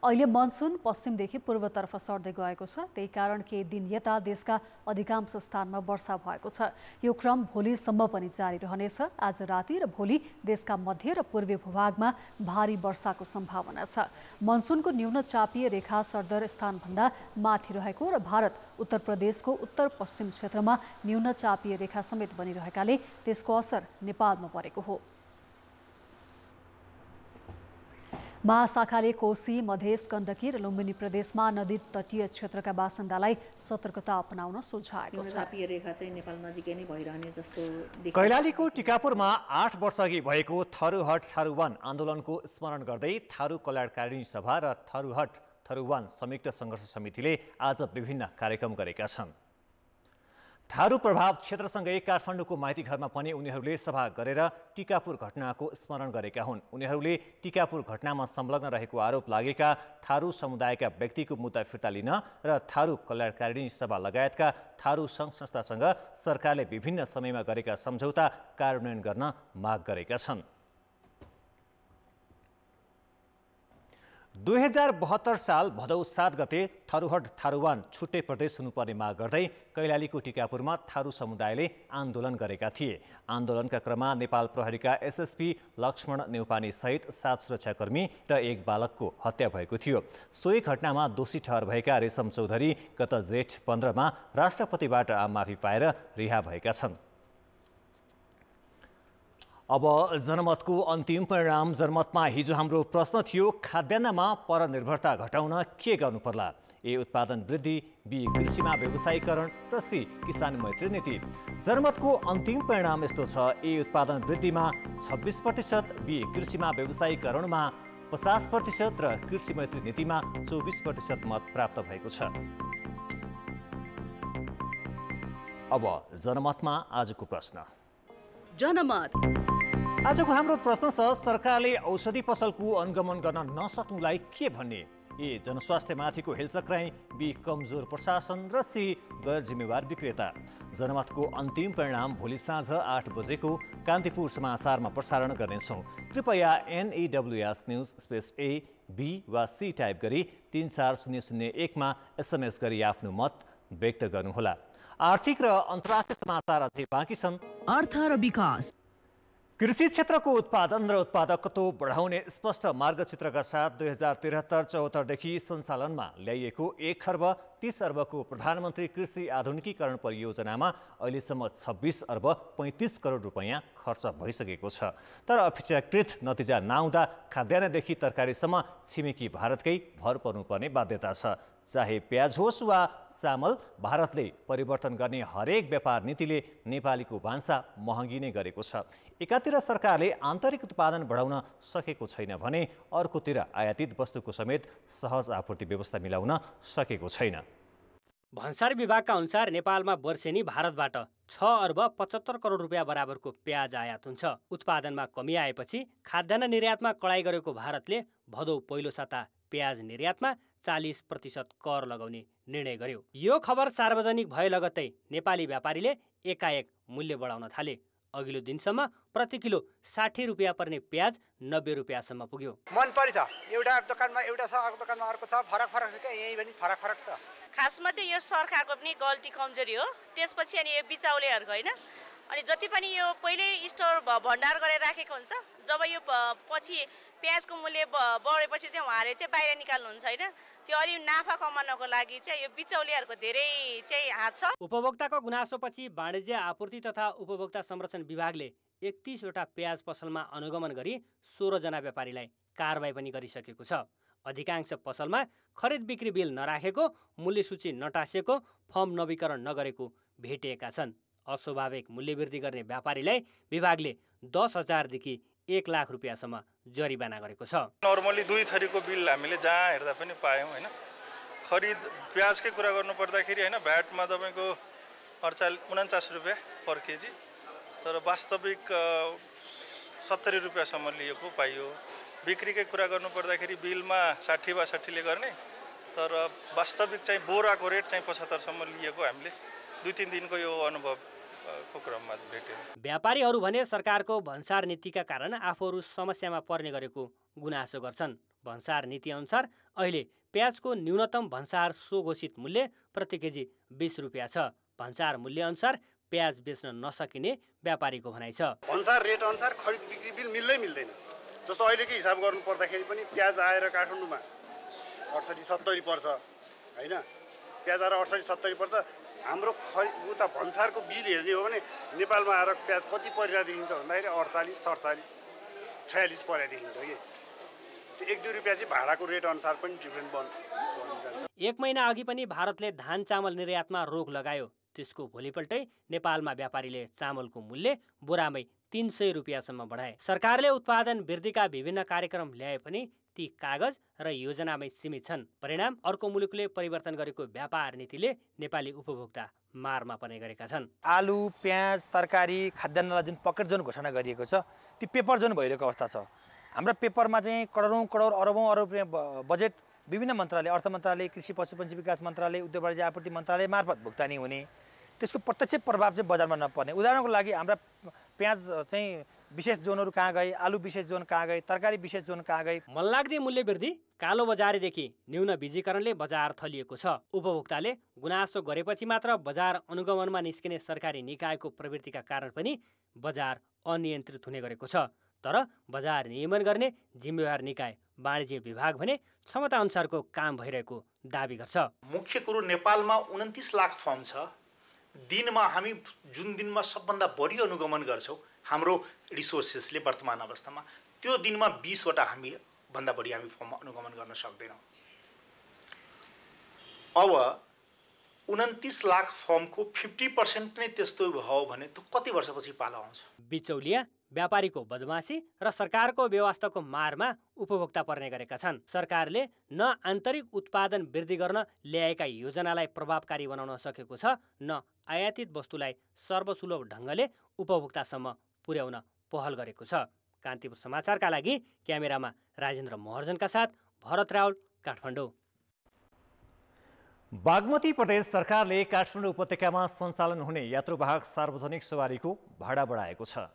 अहिले मनसुन पश्चिमदेखि पूर्वतर्फ सर्दै गएको छ, त्यही कारण केही दिन यता देशका अधिकांश स्थानमा वर्षा भएको छ। यो क्रम भोलिसम्म पनि जारी रहनेछ। आज राति र भोलि देशका मध्य र पूर्वी भूभागमा भारी वर्षाको सम्भावना छ। मनसुनको न्यून चापीय रेखा सर्दर स्थानभन्दा माथि रहेको र भारत उत्तर प्रदेशको उत्तर पश्चिम क्षेत्रमा न्यून चापीय रेखा समेत बनिरहेकाले त्यसको असर नेपालमा परेको हो। महाशाखाले कोशी मधेस गण्डकी र लुम्बिनी प्रदेशमा नदी तटीय क्षेत्रका बासिन्दालाई सतर्कता अपनाउन सुझाएको छ। कैलालीको टिकापुरमा 8 वर्ष अघि भएको थारूहट थारूवन आन्दोलनको स्मरण गर्दै थारू कल्याणकारिणी सभा र थारूहट थारूवन संयुक्त संघर्ष समितिले आज विभिन्न कार्यक्रम गरेका छन्। थारू प्रभाव क्षेत्रसँगै काठमाडौँको माइती घरमा पनि उनीहरूले सभा गरेर टिकापुर घटनाको स्मरण गरेका हुन्। उनीहरूले टिकापुर घटनामा संलग्न रहेको आरोप लागेका थारू समुदायका व्यक्तिको मुद्दा फिर्ता लिन र थारू कल्याणकारिणी सभा लगायतका थारू सङ्घ संस्थासँग सरकारले विभिन्न समयमा गरेका सम्झौता कार्यान्वयन गर्न माग गरेका छन्। 2072 साल भदौ 7 गते थारूहट थारूवान छुट्टै प्रदेश हुनुपर्ने माग गर्दै कैलालीको टिकापुरमा थारू समुदायले आन्दोलन गरेका थिए। आन्दोलनका क्रममा नेपाल प्रहरीका एसएसपी लक्ष्मण नेउपानी सहित 7 सुरक्षाकर्मी र 1 बालकको हत्या भएको थियो। सोही घटनामा दोषी ठहर भएका रेशम चौधरी गत जेठ 15 मा राष्ट्रपतिबाट माफी पाएर रिहा भएका छन्। अब जनमतको अन्तिम परिणाम। जनमतमा हिजो हाम्रो प्रश्न थियो, खाद्यान्नमा परनिर्भरता घटाउन के गर्नु पर्ला? ए उत्पादन वृद्धि, बी कृषिमा व्यवसायीकरण र सी किसान मैत्री नीति। जनमतको अन्तिम परिणाम यस्तो छ, ए उत्पादन वृद्धिमा 26%, बी कृषिमा व्यवसायीकरणमा 50% र कृषि मैत्री नीतिमा 24% मत प्राप्त भएको छ। अब जनमतमा आजको प्रश्न। जनमत आजको हाम्रो प्रश्न छ, सरकारले औषधि पसलको अनुगमन गर्न नसक्नुलाई के भन्ने? ए जनस्वास्थ्यमाथिको हेलचक्राई, बी कमजोर प्रशासन र सी गैरजिम्मेवार विक्रेता। जनमतको अन्तिम परिणाम भोलि साँझ 8 बजेको कान्तिपुर समाचारमा प्रसारण गर्नेछौँ। कृपया NEWS news space A B वा सी टाइप गरी 34001 मा SMS गरी आफ्नो मत व्यक्त गर्नुहोला। आर्थिक र अन्तर्राष्ट्रिय समाचार अझै बाँकी छन्। अर्थ र विकास। कृषि क्षेत्रको उत्पादन र उत्पादकत्व बढाउने स्पष्ट मार्गचित्रका साथ 2073-74 देखि सञ्चालनमा ल्याइएको 1 खर्ब 30 अर्बको प्रधानमन्त्री कृषि आधुनिकीकरण परियोजनामा अहिलेसम्म 26 अर्ब 35 करोड रुपैयाँ खर्च भइसकेको छ। तर अपेक्षाकृत नतिजा नआउँदा खाद्यान्नदेखि तरकारीसम्म छिमेकी भारतकै भर पर्नुपर्ने बाध्यता छ। चाहे प्याज होस् वा चामल, भारतले परिवर्तन गर्ने हरेक व्यापार नीतिले नेपालीको भान्सा महँगी नै गरेको छ। एकातिर सरकारले आन्तरिक उत्पादन बढाउन सकेको छैन भने अर्कोतिर आयातित वस्तुको समेत सहज आपूर्ति व्यवस्था मिलाउन सकेको छैन। भन्सार विभागका अनुसार नेपालमा वर्षेनी भारतबाट 6 अर्ब 75 करोड रुपियाँ बराबरको प्याज आयात हुन्छ। उत्पादनमा कमी आएपछि खाद्यान्न निर्यातमा कडाई गरेको भारतले भदौ पहिलो साता प्याज निर्यातमा 40% कर लगाउने निर्णय गर्यो। यो खबर सार्वजनिक भए लगत्तै नेपाली व्यापारीले एकाएक मूल्य बढाउन थाले। अघिल्लो दिनसम्म प्रति किलो 60 रुपैयाँ पर्ने प्याज 90 रुपैयाँसम्म पुग्यो। मन परिछ, एउटा दोकानमा एउटा छ, अर्को दोकानमा अर्को छ, फरक छ, यही पनि फरक छ। खासमा चाहिँ यो सरकारको पनि गल्ती कमजोरी हो, त्यसपछि अनि यो बिचौलेहरुको हैन। अनि जति पनि यो पहिले स्टोर भण्डार गरेर राखेको हुन्छ, जब यो पछि प्याजको मूल्य बढेपछि चाहिँ उहाँले चाहिँ बाहिर निकाल्नुहुन्छ हैन। त्यो अलि नाफा कमाउनको लागि चाहिँ यो बिचौलियाहरूको धेरै चाहिँ हात छ। उपभोक्ताको गुनासोपछि वाणिज्य आपूर्ति तथा उपभोक्ता संरक्षण विभागले 31 वटा प्याज पसलमा अनुगमन गरी 16 जना व्यापारीलाई कारबाही पनि गरिसकेको छ। अधिकांश पसलमा खरिद बिक्री बिल नराखेको, मूल्य सूची नटासेको, फर्म नवीकरण नगरेको भेटिएका छन्। अस्वाभाविक मूल्य वृद्धि गर्ने व्यापारीलाई विभागले 10,000 देखि 1 लाख रुपैयाँसम्म जरिवाना गरेको छ। नर्मली 2 थरीको बिल हामीले जहाँ हेर्दा पनि पायौँ होइन। खरिद प्याजकै कुरा गर्नुपर्दाखेरि होइन, भ्याटमा तपाईँको 49 रुपियाँ पर केजी, तर वास्तविक 70 रुपियाँसम्म लिएको पाइयो। बिक्रीकै कुरा गर्नुपर्दाखेरि बिलमा 60-62 ले गर्ने, तर वास्तविक चाहिँ बोराको रेट चाहिँ 75 सम्म लिएको हामीले 2-3 दिनको यो अनुभव। व्यापारीहरू भने सरकारको भन्सार नीतिका कारण आफूहरू समस्यामा पर्ने गरेको गुनासो गर्छन्। भन्सार नीति अनुसार अहिले प्याजको न्यूनतम भन्सार स्वघोषित मूल्य प्रति केजी 20 रुपैयाँ छ। भन्सार मूल्य अनुसार प्याज बेच्न नसकिने व्यापारीको भनाइ छ। भन्सार रेट अनुसार खरिद बिक्री बिल मिल्दैन। जस्तो अहिलेकै हिसाब गर्नु पर्दाखेरि पनि प्याज आएर काठमाडौँमा 68-70 पर्छ हैन। प्याज आएर 68-70 पर्छ। हाम्रो उता भन्सारको बिल हेर्ने हो भने नेपालमा आएर प्याज कति परेर देखिन्छ भन्दाखेरि 48-47-46 परेर देखिन्छ कि 1-2 रुपियाँ चाहिँ भाडाको रेट अनुसार पनि डिफ्रेन्ट बन्छ। 1 महिना अघि पनि भारतले धान चामल निर्यातमा रोक लगायो। त्यसको भोलिपल्टै नेपालमा व्यापारीले चामलको मूल्य बोरामै 300 रुपियाँसम्म बढाए। सरकारले उत्पादन वृद्धिका विभिन्न कार्यक्रम ल्याए पनि ती कागज र योजनामै सीमित छन्। परिणाम अर्को मुलुकले परिवर्तन गरेको व्यापार नीतिले नेपाली उपभोक्ता मारमा पर्ने गरेका छन्। आलु, प्याज, तरकारी, खाद्यान्नलाई जुन पकेट जोन घोषणा गरिएको छ, ती पेपर जोन भइरहेको अवस्था छ। हाम्रो पेपरमा चाहिँ करोडौँ अरब बजेट विभिन्न मन्त्रालय, अर्थ मन्त्रालय, कृषि पशुपन्छी विकास मन्त्रालय, उद्योग वाणिज्य आपूर्ति मन्त्रालय मार्फत भुक्तानी हुने, त्यसको प्रत्यक्ष प्रभाव चाहिँ बजारमा नपर्ने। उदाहरणको लागि हाम्रा प्याज चाहिँ विशेष जोनहरू कहाँ गए, आलु विशेष जोन कहाँ गए, तरकारी विशेष जोन कहाँ गए। मनलाग्ने मूल्य वृद्धि, कालो बजारीदेखि न्यून बीजीकरणले बजार थलिएको छ। उपभोक्ताले गुनासो गरेपछि मात्र बजार अनुगमनमा निस्किने सरकारी निकायको प्रवृत्तिका कारण पनि बजार अनियन्त्रित हुने गरेको छ। तर बजार नियमन गर्ने जिम्मेवार निकाय वाणिज्य विभाग भने क्षमता अनुसारको काम भइरहेको दावी गर्छ। मुख्य कुरो नेपालमा 29 लाख फर्म छ। दिनमा हामी जुन दिनमा सबभन्दा बढी अनुगमन गर्छौँ हाम्रो रिसोर्सेसले वर्तमान अवस्थामा, त्यो दिनमा 20 वटा हामी भन्दा बढी हामी फर्म अनुगमन गर्न सक्दैनौँ। अब 29 लाख फर्मको 50% नै त्यस्तो भयो भने त्यो कति वर्षपछि पालो आउँछ। बिचौलिया, व्यापारीको बदमासी र सरकारको व्यवस्थाको मारमा उपभोक्ता पर्ने गरेका छन्। सरकारले न आन्तरिक उत्पादन वृद्धि गर्न ल्याएका योजनालाई प्रभावकारी बनाउन सकेको छ, न आयातित वस्तुलाई सर्वसुलभ ढङ्गले उपभोक्तासम्म पुर्याउन पहल गरेको छ। कान्तिपुर समाचारका लागि क्यामेरामा राजेन्द्र महर्जनका साथ भरत रावल, काठमाडौँ। बागमती प्रदेश सरकारले काठमाडौँ उपत्यकामा सञ्चालन हुने यात्रुवाहक सार्वजनिक सवारीको भाडा बढाएको छ।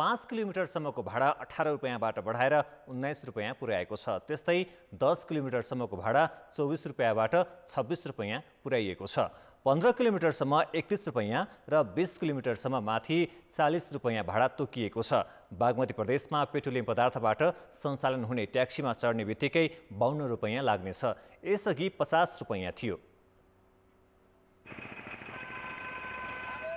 5 किलोमिटरसम्मको भाडा 18 रुपियाँबाट बढाएर 19 रुपियाँ पुर्याएको छ। त्यस्तै 10 किलोमिटरसम्मको भाडा 24 रुपियाँबाट 26 रुपियाँ पुर्याइएको छ। 15 किलोमिटरसम्म 31 रुपैयाँ र 20 किलोमिटरसम्म माथि 40 रुपैयाँ भाडा तोकिएको छ। बागमती प्रदेशमा पेट्रोलियम पदार्थबाट सञ्चालन हुने ट्याक्सीमा चढ्ने बित्तिकै 52 रुपैयाँ लाग्नेछ। यसअघि 50 रुपैयाँ थियो।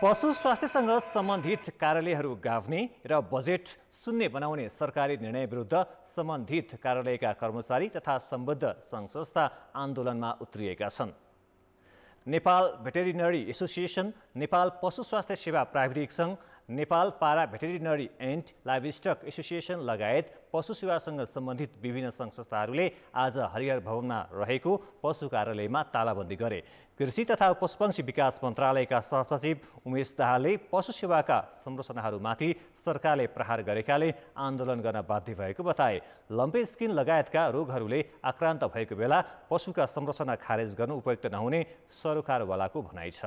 पशु स्वास्थ्यसँग सम्बन्धित कार्यालयहरू गाभ्ने र बजेट शून्य बनाउने सरकारी निर्णय विरुद्ध सम्बन्धित कार्यालयका कर्मचारी तथा सम्बद्ध सङ्घ संस्था आन्दोलनमा उत्रिएका छन्। नेपाल भेटेरिनरी एसोसिएसन, नेपाल पशु स्वास्थ्य सेवा प्राविधिक सङ्घ, नेपाल पारा भेटेरिनरी एन्ड लाइभस्टक एसोसिएसन लगायत पशु सेवासँग सम्बन्धित विभिन्न सङ्घ संस्थाहरूले आज हरिहर भवनमा रहेको पशु कार्यालयमा तालाबन्दी गरे। कृषि तथा पशुपक्षी विकास मन्त्रालयका सहसचिव उमेश दाहालले पशु सेवाका संरचनाहरूमाथि सरकारले प्रहार गरेकाले आन्दोलन गर्न बाध्य भएको बताए। लम्पे स्किन लगायतका रोगहरूले आक्रान्त भएको बेला पशुका संरचना खारेज गर्नु उपयुक्त नहुने सरोकारवालाको भनाइ छ।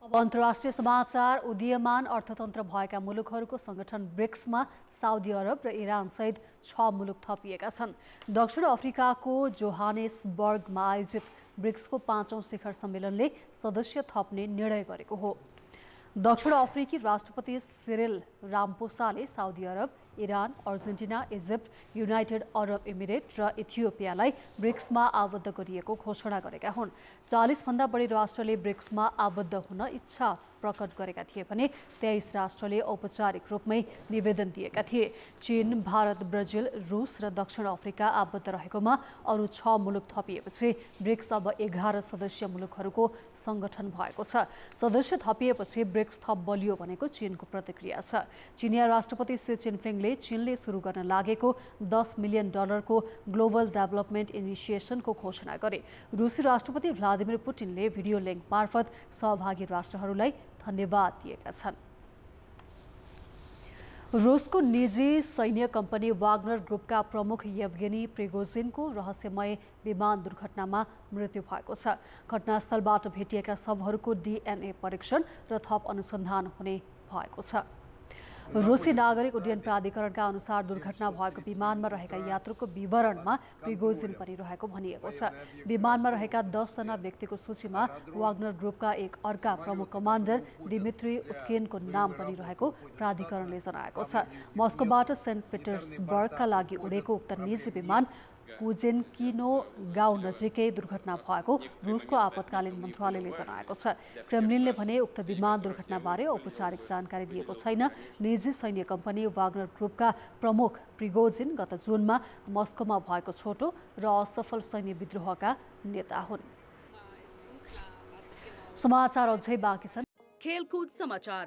अब अन्तर्राष्ट्रिय समाचार। उदीयमान अर्थतन्त्र भएका मुलुकहरूको संगठन ब्रिक्समा साउदी अरब र इरान सहित 6 मुलुक थपिएका छन्। दक्षिण अफ्रिकाको जोहानेसबर्गमा आयोजित ब्रिक्सको 5औं शिखर सम्मेलनले सदस्य थप्ने निर्णय गरेको हो। दक्षिण अफ्रिकी राष्ट्रपति सिरिल रामपोसाले साउदी अरब, Iran, Argentina, Egypt, United Arab Emirate र इथियोपियालाई ब्रिक्समा आबद्ध गरिएको घोषणा गरेका हुन्। 40 भन्दा बढी राष्ट्रले ब्रिक्समा आबद्ध हुन इच्छा प्रकट गरेका थिए भने 23 राष्ट्रले औपचारिक रूपमै निवेदन दिएका थिए। चीन, भारत, ब्राजिल, रुस र दक्षिण अफ्रिका आबद्ध रहेकोमा अरू 6 मुलुक थपिएपछि ब्रिक्स अब 11 सदस्यीय मुलुकहरूको सङ्गठन भएको छ। सदस्य थपिएपछि ब्रिक्स थप बलियो भनेको चीनको प्रतिक्रिया छ। चिनिया राष्ट्रपति शी जिनपिङले चीनले सुरु गर्न लागेको $10 मिलियन ग्लोबल डेभलपमेन्ट इनिसिएसनको घोषणा गरे। रुसी राष्ट्रपति भ्लादिमिर पुटिनले भिडियो लिङ्क मार्फत सहभागी राष्ट्रहरूलाई धन्यवाद दिएका छन्। रुसको निजी सैन्य कम्पनी वाग्नर ग्रुपका प्रमुख येभगेनी प्रिगोजिनको रहस्यमय विमान दुर्घटनामा मृत्यु भएको छ। घटनास्थलबाट भेटिएका शवहरूको DNA परीक्षण र थप अनुसन्धान हुने भएको छ। रुसी नागरिक उड्डयन प्राधिकरणका अनुसार दुर्घटना भएको विमानमा रहेका यात्रुको विवरणमा प्रिगोजिन पनि रहेको भनिएको छ। विमानमा रहेका 10जना व्यक्तिको सूचीमा वाग्नर ग्रुपका अर्का प्रमुख कमान्डर दिमित्री उत्केनको नाम पनि रहेको प्राधिकरणले जनाएको छ। मस्कोबाट सेन्ट पिटर्सबर्गका लागि उडेको उक्त निजी विमान कुजेन्किनो गाउँ नजिकै दुर्घटना भएको रुसको आपतकालीन मन्त्रालयले जनाएको छ। क्रेमलिनले भने उक्त विमान दुर्घटनाबारे औपचारिक जानकारी दिएको छैन। निजी सैन्य कम्पनी वाग्नर ग्रुपका प्रमुख प्रिगोजिन गत जुनमा मस्कोमा भएको छोटो र असफल सैन्य विद्रोहका नेता हुन्। समाचार अझै बाँकी छन्। खेलकुद समाचार।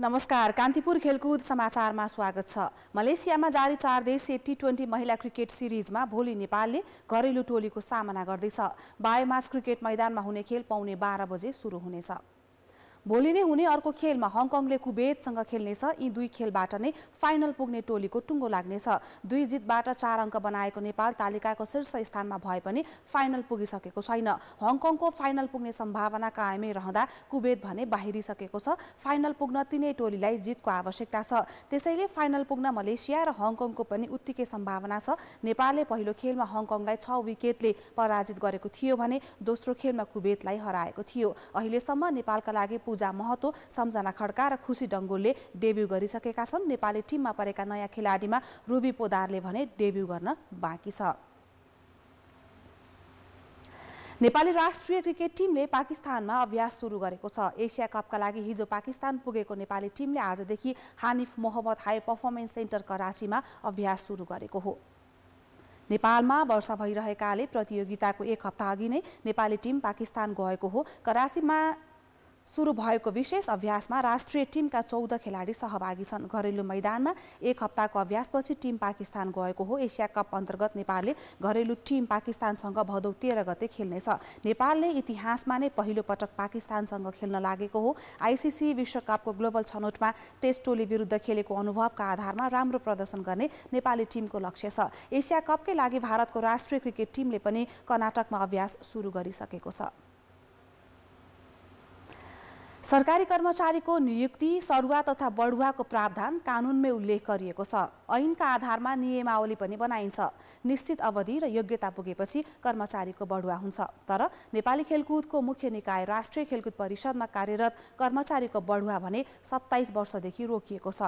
नमस्कार, कान्तिपुर खेलकुद समाचारमा स्वागत छ। मलेसियामा जारी 4 देशीय T20 महिला क्रिकेट सिरिजमा भोलि नेपालले घरेलु टोलीको सामना गर्दैछ। बायोमास क्रिकेट मैदानमा हुने खेल पाउने 12 बजे सुरु हुनेछ। भोलि नै हुने अर्को खेलमा हङकङले कुवेतसँग खेल्नेछ। यी दुई खेलबाट नै फाइनल पुग्ने टोलीको टुङ्गो लाग्नेछ। 2 जितबाट 4 अङ्क बनाएको नेपाल तालिकाको शीर्ष स्थानमा भए पनि फाइनल पुगिसकेको छैन। हङकङको फाइनल पुग्ने सम्भावना कायमै रहँदा कुवेत भने बाहिरिसकेको छ। फाइनल पुग्न तिनै टोलीलाई जितको आवश्यकता छ। त्यसैले फाइनल पुग्न मलेसिया र हङकङको पनि उत्तिकै सम्भावना छ। नेपालले पहिलो खेलमा हङकङलाई 6 विकेटले पराजित गरेको थियो भने दोस्रो खेलमा कुवेतलाई हराएको थियो। अहिलेसम्म नेपालका लागि पूजा महतो, सम्झना खड्का र खुशी डङ्गोलले डेब्यू गरिसकेका छन्। नेपाली टिममा परेका नयाँ खेलाडीमा रुबी पोदारले भने डेब्यू गर्न बाँकी छ। नेपाली राष्ट्रिय क्रिकेट टिमले पाकिस्तानमा अभ्यास सुरु गरेको छ। एशिया कपका लागि हिजो पाकिस्तान पुगेको नेपाली टिमले आजदेखि Hanif Mohammad high performance centre कराचीमा अभ्यास सुरु गरेको हो। नेपालमा वर्षा भइरहेकाले प्रतियोगिताको 1 हप्ता अघि नै नेपाली टिम पाकिस्तान गएको हो। कराचीमा सुरु भएको विशेष अभ्यासमा राष्ट्रिय टिमका 14 खेलाडी सहभागी छन्। घरेलु मैदानमा 1 हप्ताको अभ्यासपछि टिम पाकिस्तान गएको हो। एशिया कप अन्तर्गत नेपालले घरेलु टिम पाकिस्तानसँग भदौ 13 गते खेल्नेछ। नेपालले इतिहासमा नै पहिलो पटक पाकिस्तानसँग खेल्न लागेको हो। ICC विश्वकपको ग्लोबल छनौटमा टेस्ट टोली विरुद्ध खेलेको अनुभवका आधारमा राम्रो प्रदर्शन गर्ने नेपाली टिमको लक्ष्य छ। एशिया कपकै लागि भारतको राष्ट्रिय क्रिकेट टिमले पनि कर्नाटकमा अभ्यास सुरु गरिसकेको छ। सरकारी कर्मचारीको नियुक्ति सरुवा तथा बढुवाको प्रावधान कानूनमै उल्लेख गरिएको छ। ऐनका आधारमा नियमावली पनि बनाइन्छ। निश्चित अवधि र योग्यता पुगेपछि कर्मचारीको बढुवा हुन्छ। तर नेपाली खेलकुदको मुख्य निकाय राष्ट्रिय खेलकुद परिषदमा कार्यरत कर्मचारीको बढुवा भने 27 वर्षदेखि रोकिएको छ।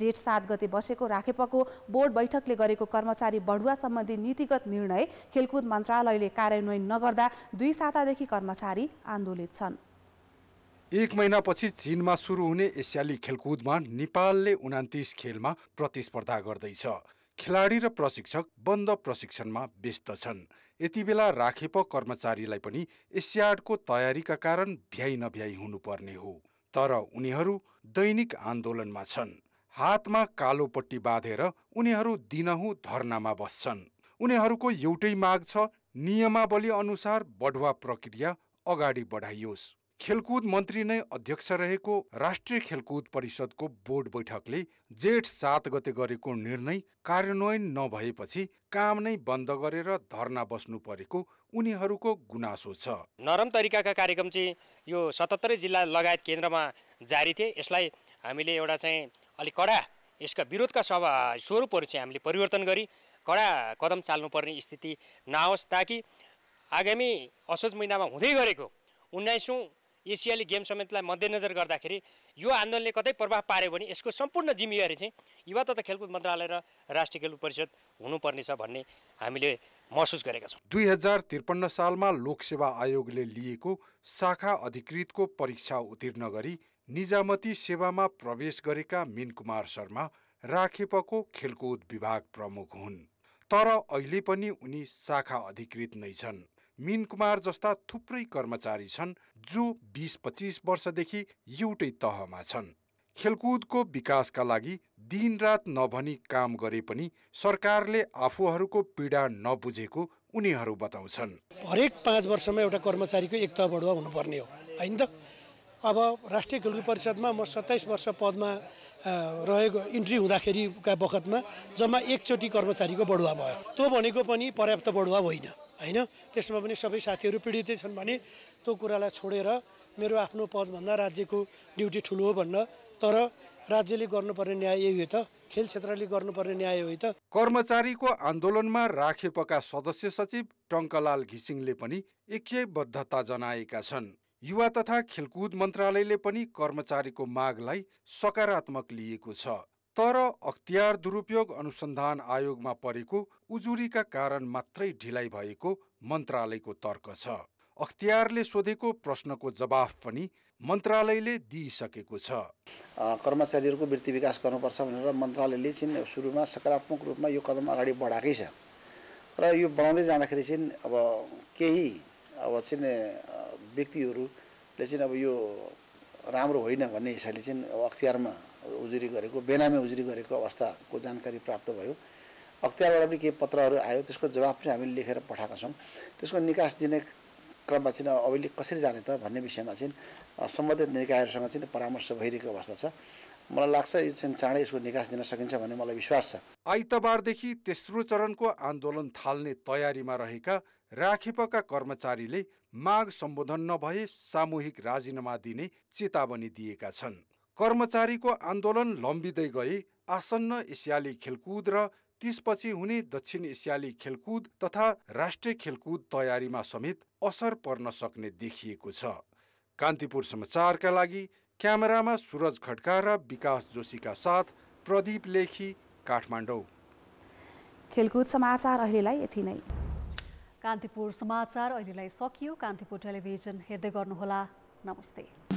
जेठ 7 गते बसेको राखेपको बोर्ड बैठकले गरेको कर्मचारी बढुवा सम्बन्धी नीतिगत निर्णय खेलकुद मन्त्रालयले कार्यान्वयन नगर्दा 2 सातादेखि कर्मचारी आन्दोलित छन्। एक महीनापछि चीनमा सुरु हुने एसियाली खेलकुदमा नेपालले 29 खेलमा प्रतिस्पर्धा गर्दैछ। खेलाडी र प्रशिक्षक बन्द प्रशिक्षणमा व्यस्त छन्। यतिबेला राखेप कर्मचारीलाई पनि एसियाडको तयारीका कारण भ्याइ नभ्याइ हुनुपर्ने हो, तर उनीहरू दैनिक आन्दोलनमा छन्। हातमा कालो पट्टी बाँधेर उनीहरू दिनहुँ धरनामा बस्छन्। उनीहरूको एउटै माग छ, नियमावली अनुसार बढुवा प्रक्रिया अगाडि बढाइयोस्। खेलकुद मन्त्री नै अध्यक्ष रहेको राष्ट्रिय खेलकुद परिषदको बोर्ड बैठकले जेठ 7 गते गरेको निर्णय कार्यान्वयन नभएपछि काम नै बन्द गरेर धरना बस्नु परेको उनीहरूको गुनासो छ। नरम तरिकाका कार्यक्रम चाहिँ यो 77 जिल्ला लगायत केन्द्रमा जारी थिए। यसलाई हामीले एउटा चाहिँ अलि कडा यसका विरोधका स्वरूपहरू चाहिँ हामीले परिवर्तन गरी कडा कदम चाल्नुपर्ने स्थिति नआओस्, ताकि आगामी असोज महिनामा हुँदै गरेको 19औं एसियाली गेम समेतलाई मध्यनजर गर्दाखेरि यो आन्दोलनले कतै प्रभाव पार्यो भने यसको सम्पूर्ण जिम्मेवारी चाहिँ युवा तथा खेलकुद मन्त्रालय र राष्ट्रिय खेलकुद परिषद हुनुपर्नेछ भन्ने हामीले महसुस गरेका छौँ। 2053 सालमा लोकसेवा आयोगले लिएको शाखा अधिकृतको परीक्षा उत्तीर्ण गरी निजामती सेवामा प्रवेश गरेका मिनकुमार शर्मा राखेपको खेलकुद विभाग प्रमुख हुन्, तर अहिले पनि उनी शाखा अधिकृत नै छन्। मीन कुमार जस्ता थुप्रै कर्मचारी छन् जो 20-25 वर्षदेखि एउटै तहमा छन्। खेलकुदको विकासका लागि दिनरात नभनी काम गरे पनि सरकारले आफूहरूको पीडा नबुझेको उनीहरू बताउँछन्। हरेक 5 वर्षमा एउटा कर्मचारीको एक तह बढुवा हुनुपर्ने हो, हैन त? अब राष्ट्रिय खेलकुद परिषदमा म 27 वर्ष पदमा रहेको इन्ट्री हुँदाखेरिका बखतमा जम्मा एकचोटि कर्मचारीको बढुवा भयो। त्यो भनेको पनि पर्याप्त बढुवा होइन, हैन? त्यसमा पनि सबै साथीहरू पीडितै छन् भने त्यो कुरालाई छोडेर मेरो आफ्नो पदभन्दा राज्यको ड्युटी ठुलो हो भन्न, तर राज्यले गर्नुपर्ने न्याय यही हो त, खेल क्षेत्रले गर्नुपर्ने न्याय हो त। कर्मचारीको आन्दोलनमा राखेपका सदस्य सचिव टङ्कलाल घिसिङले पनि ऐक्यबद्धता जनाएका छन्। युवा तथा खेलकुद मन्त्रालयले पनि कर्मचारीको मागलाई सकारात्मक लिएको छ, तर अख्तियार दुरुपयोग अनुसन्धान आयोगमा परेको उजुरीका कारण मात्रै ढिलाइ भएको मन्त्रालयको तर्क छ। अख्तियारले सोधेको प्रश्नको जवाफ पनि मन्त्रालयले दिइसकेको छ। कर्मचारीहरूको वृत्ति विकास गर्नुपर्छ भनेर मन्त्रालयले चाहिँ सुरुमा सकारात्मक रूपमा यो कदम अगाडि बढाएकै छ र यो बढाउँदै जाँदाखेरि चाहिँ अब केही अब चाहिँ व्यक्तिहरूले चाहिँ अब यो राम्रो होइन भन्ने हिसाबले चाहिँ अख्तियारमा उजुरी गरेको बेनामी उजुरी गरेको अवस्थाको जानकारी प्राप्त भयो। अख्तियारबाट पनि केही पत्रहरू आयो, त्यसको जवाफ चाहिँ हामीले लेखेर पठाएका छौँ। त्यसको निकास दिने क्रममा चाहिँ अहिले कसरी जाने त भन्ने विषयमा चाहिँ सम्बन्धित निकायहरूसँग चाहिँ परामर्श भइरहेको अवस्था छ। मलाई लाग्छ यो चाहिँ चाँडै यसको निकास दिन सकिन्छ भन्ने मलाई विश्वास छ। आइतबारदेखि तेस्रो चरणको आन्दोलन थाल्ने तयारीमा रहेका राखेपका कर्मचारीले माग सम्बोधन नभए सामूहिक राजीनामा दिने चेतावनी दिएका छन्। कर्मचारीको आन्दोलन लम्बिँदै गए आसन्न एसियाली खेलकुद र त्यसपछि हुने दक्षिण एसियाली खेलकुद तथा राष्ट्रिय खेलकुद तयारीमा समेत असर पर्न सक्ने देखिएको छ। कान्तिपुर समाचारका लागि क्यामेरामा सूरज खड्का र विकास जोशीका साथ प्रदीप लेखी, काठमाडौँ। खेलकुद समाचार अहिलेलाई यति नै। कान्तिपुर समाचार अहिलेलाई सकियो। कान्तिपुर टेलिभिजन हेर्दै गर्नुहोला। नमस्ते।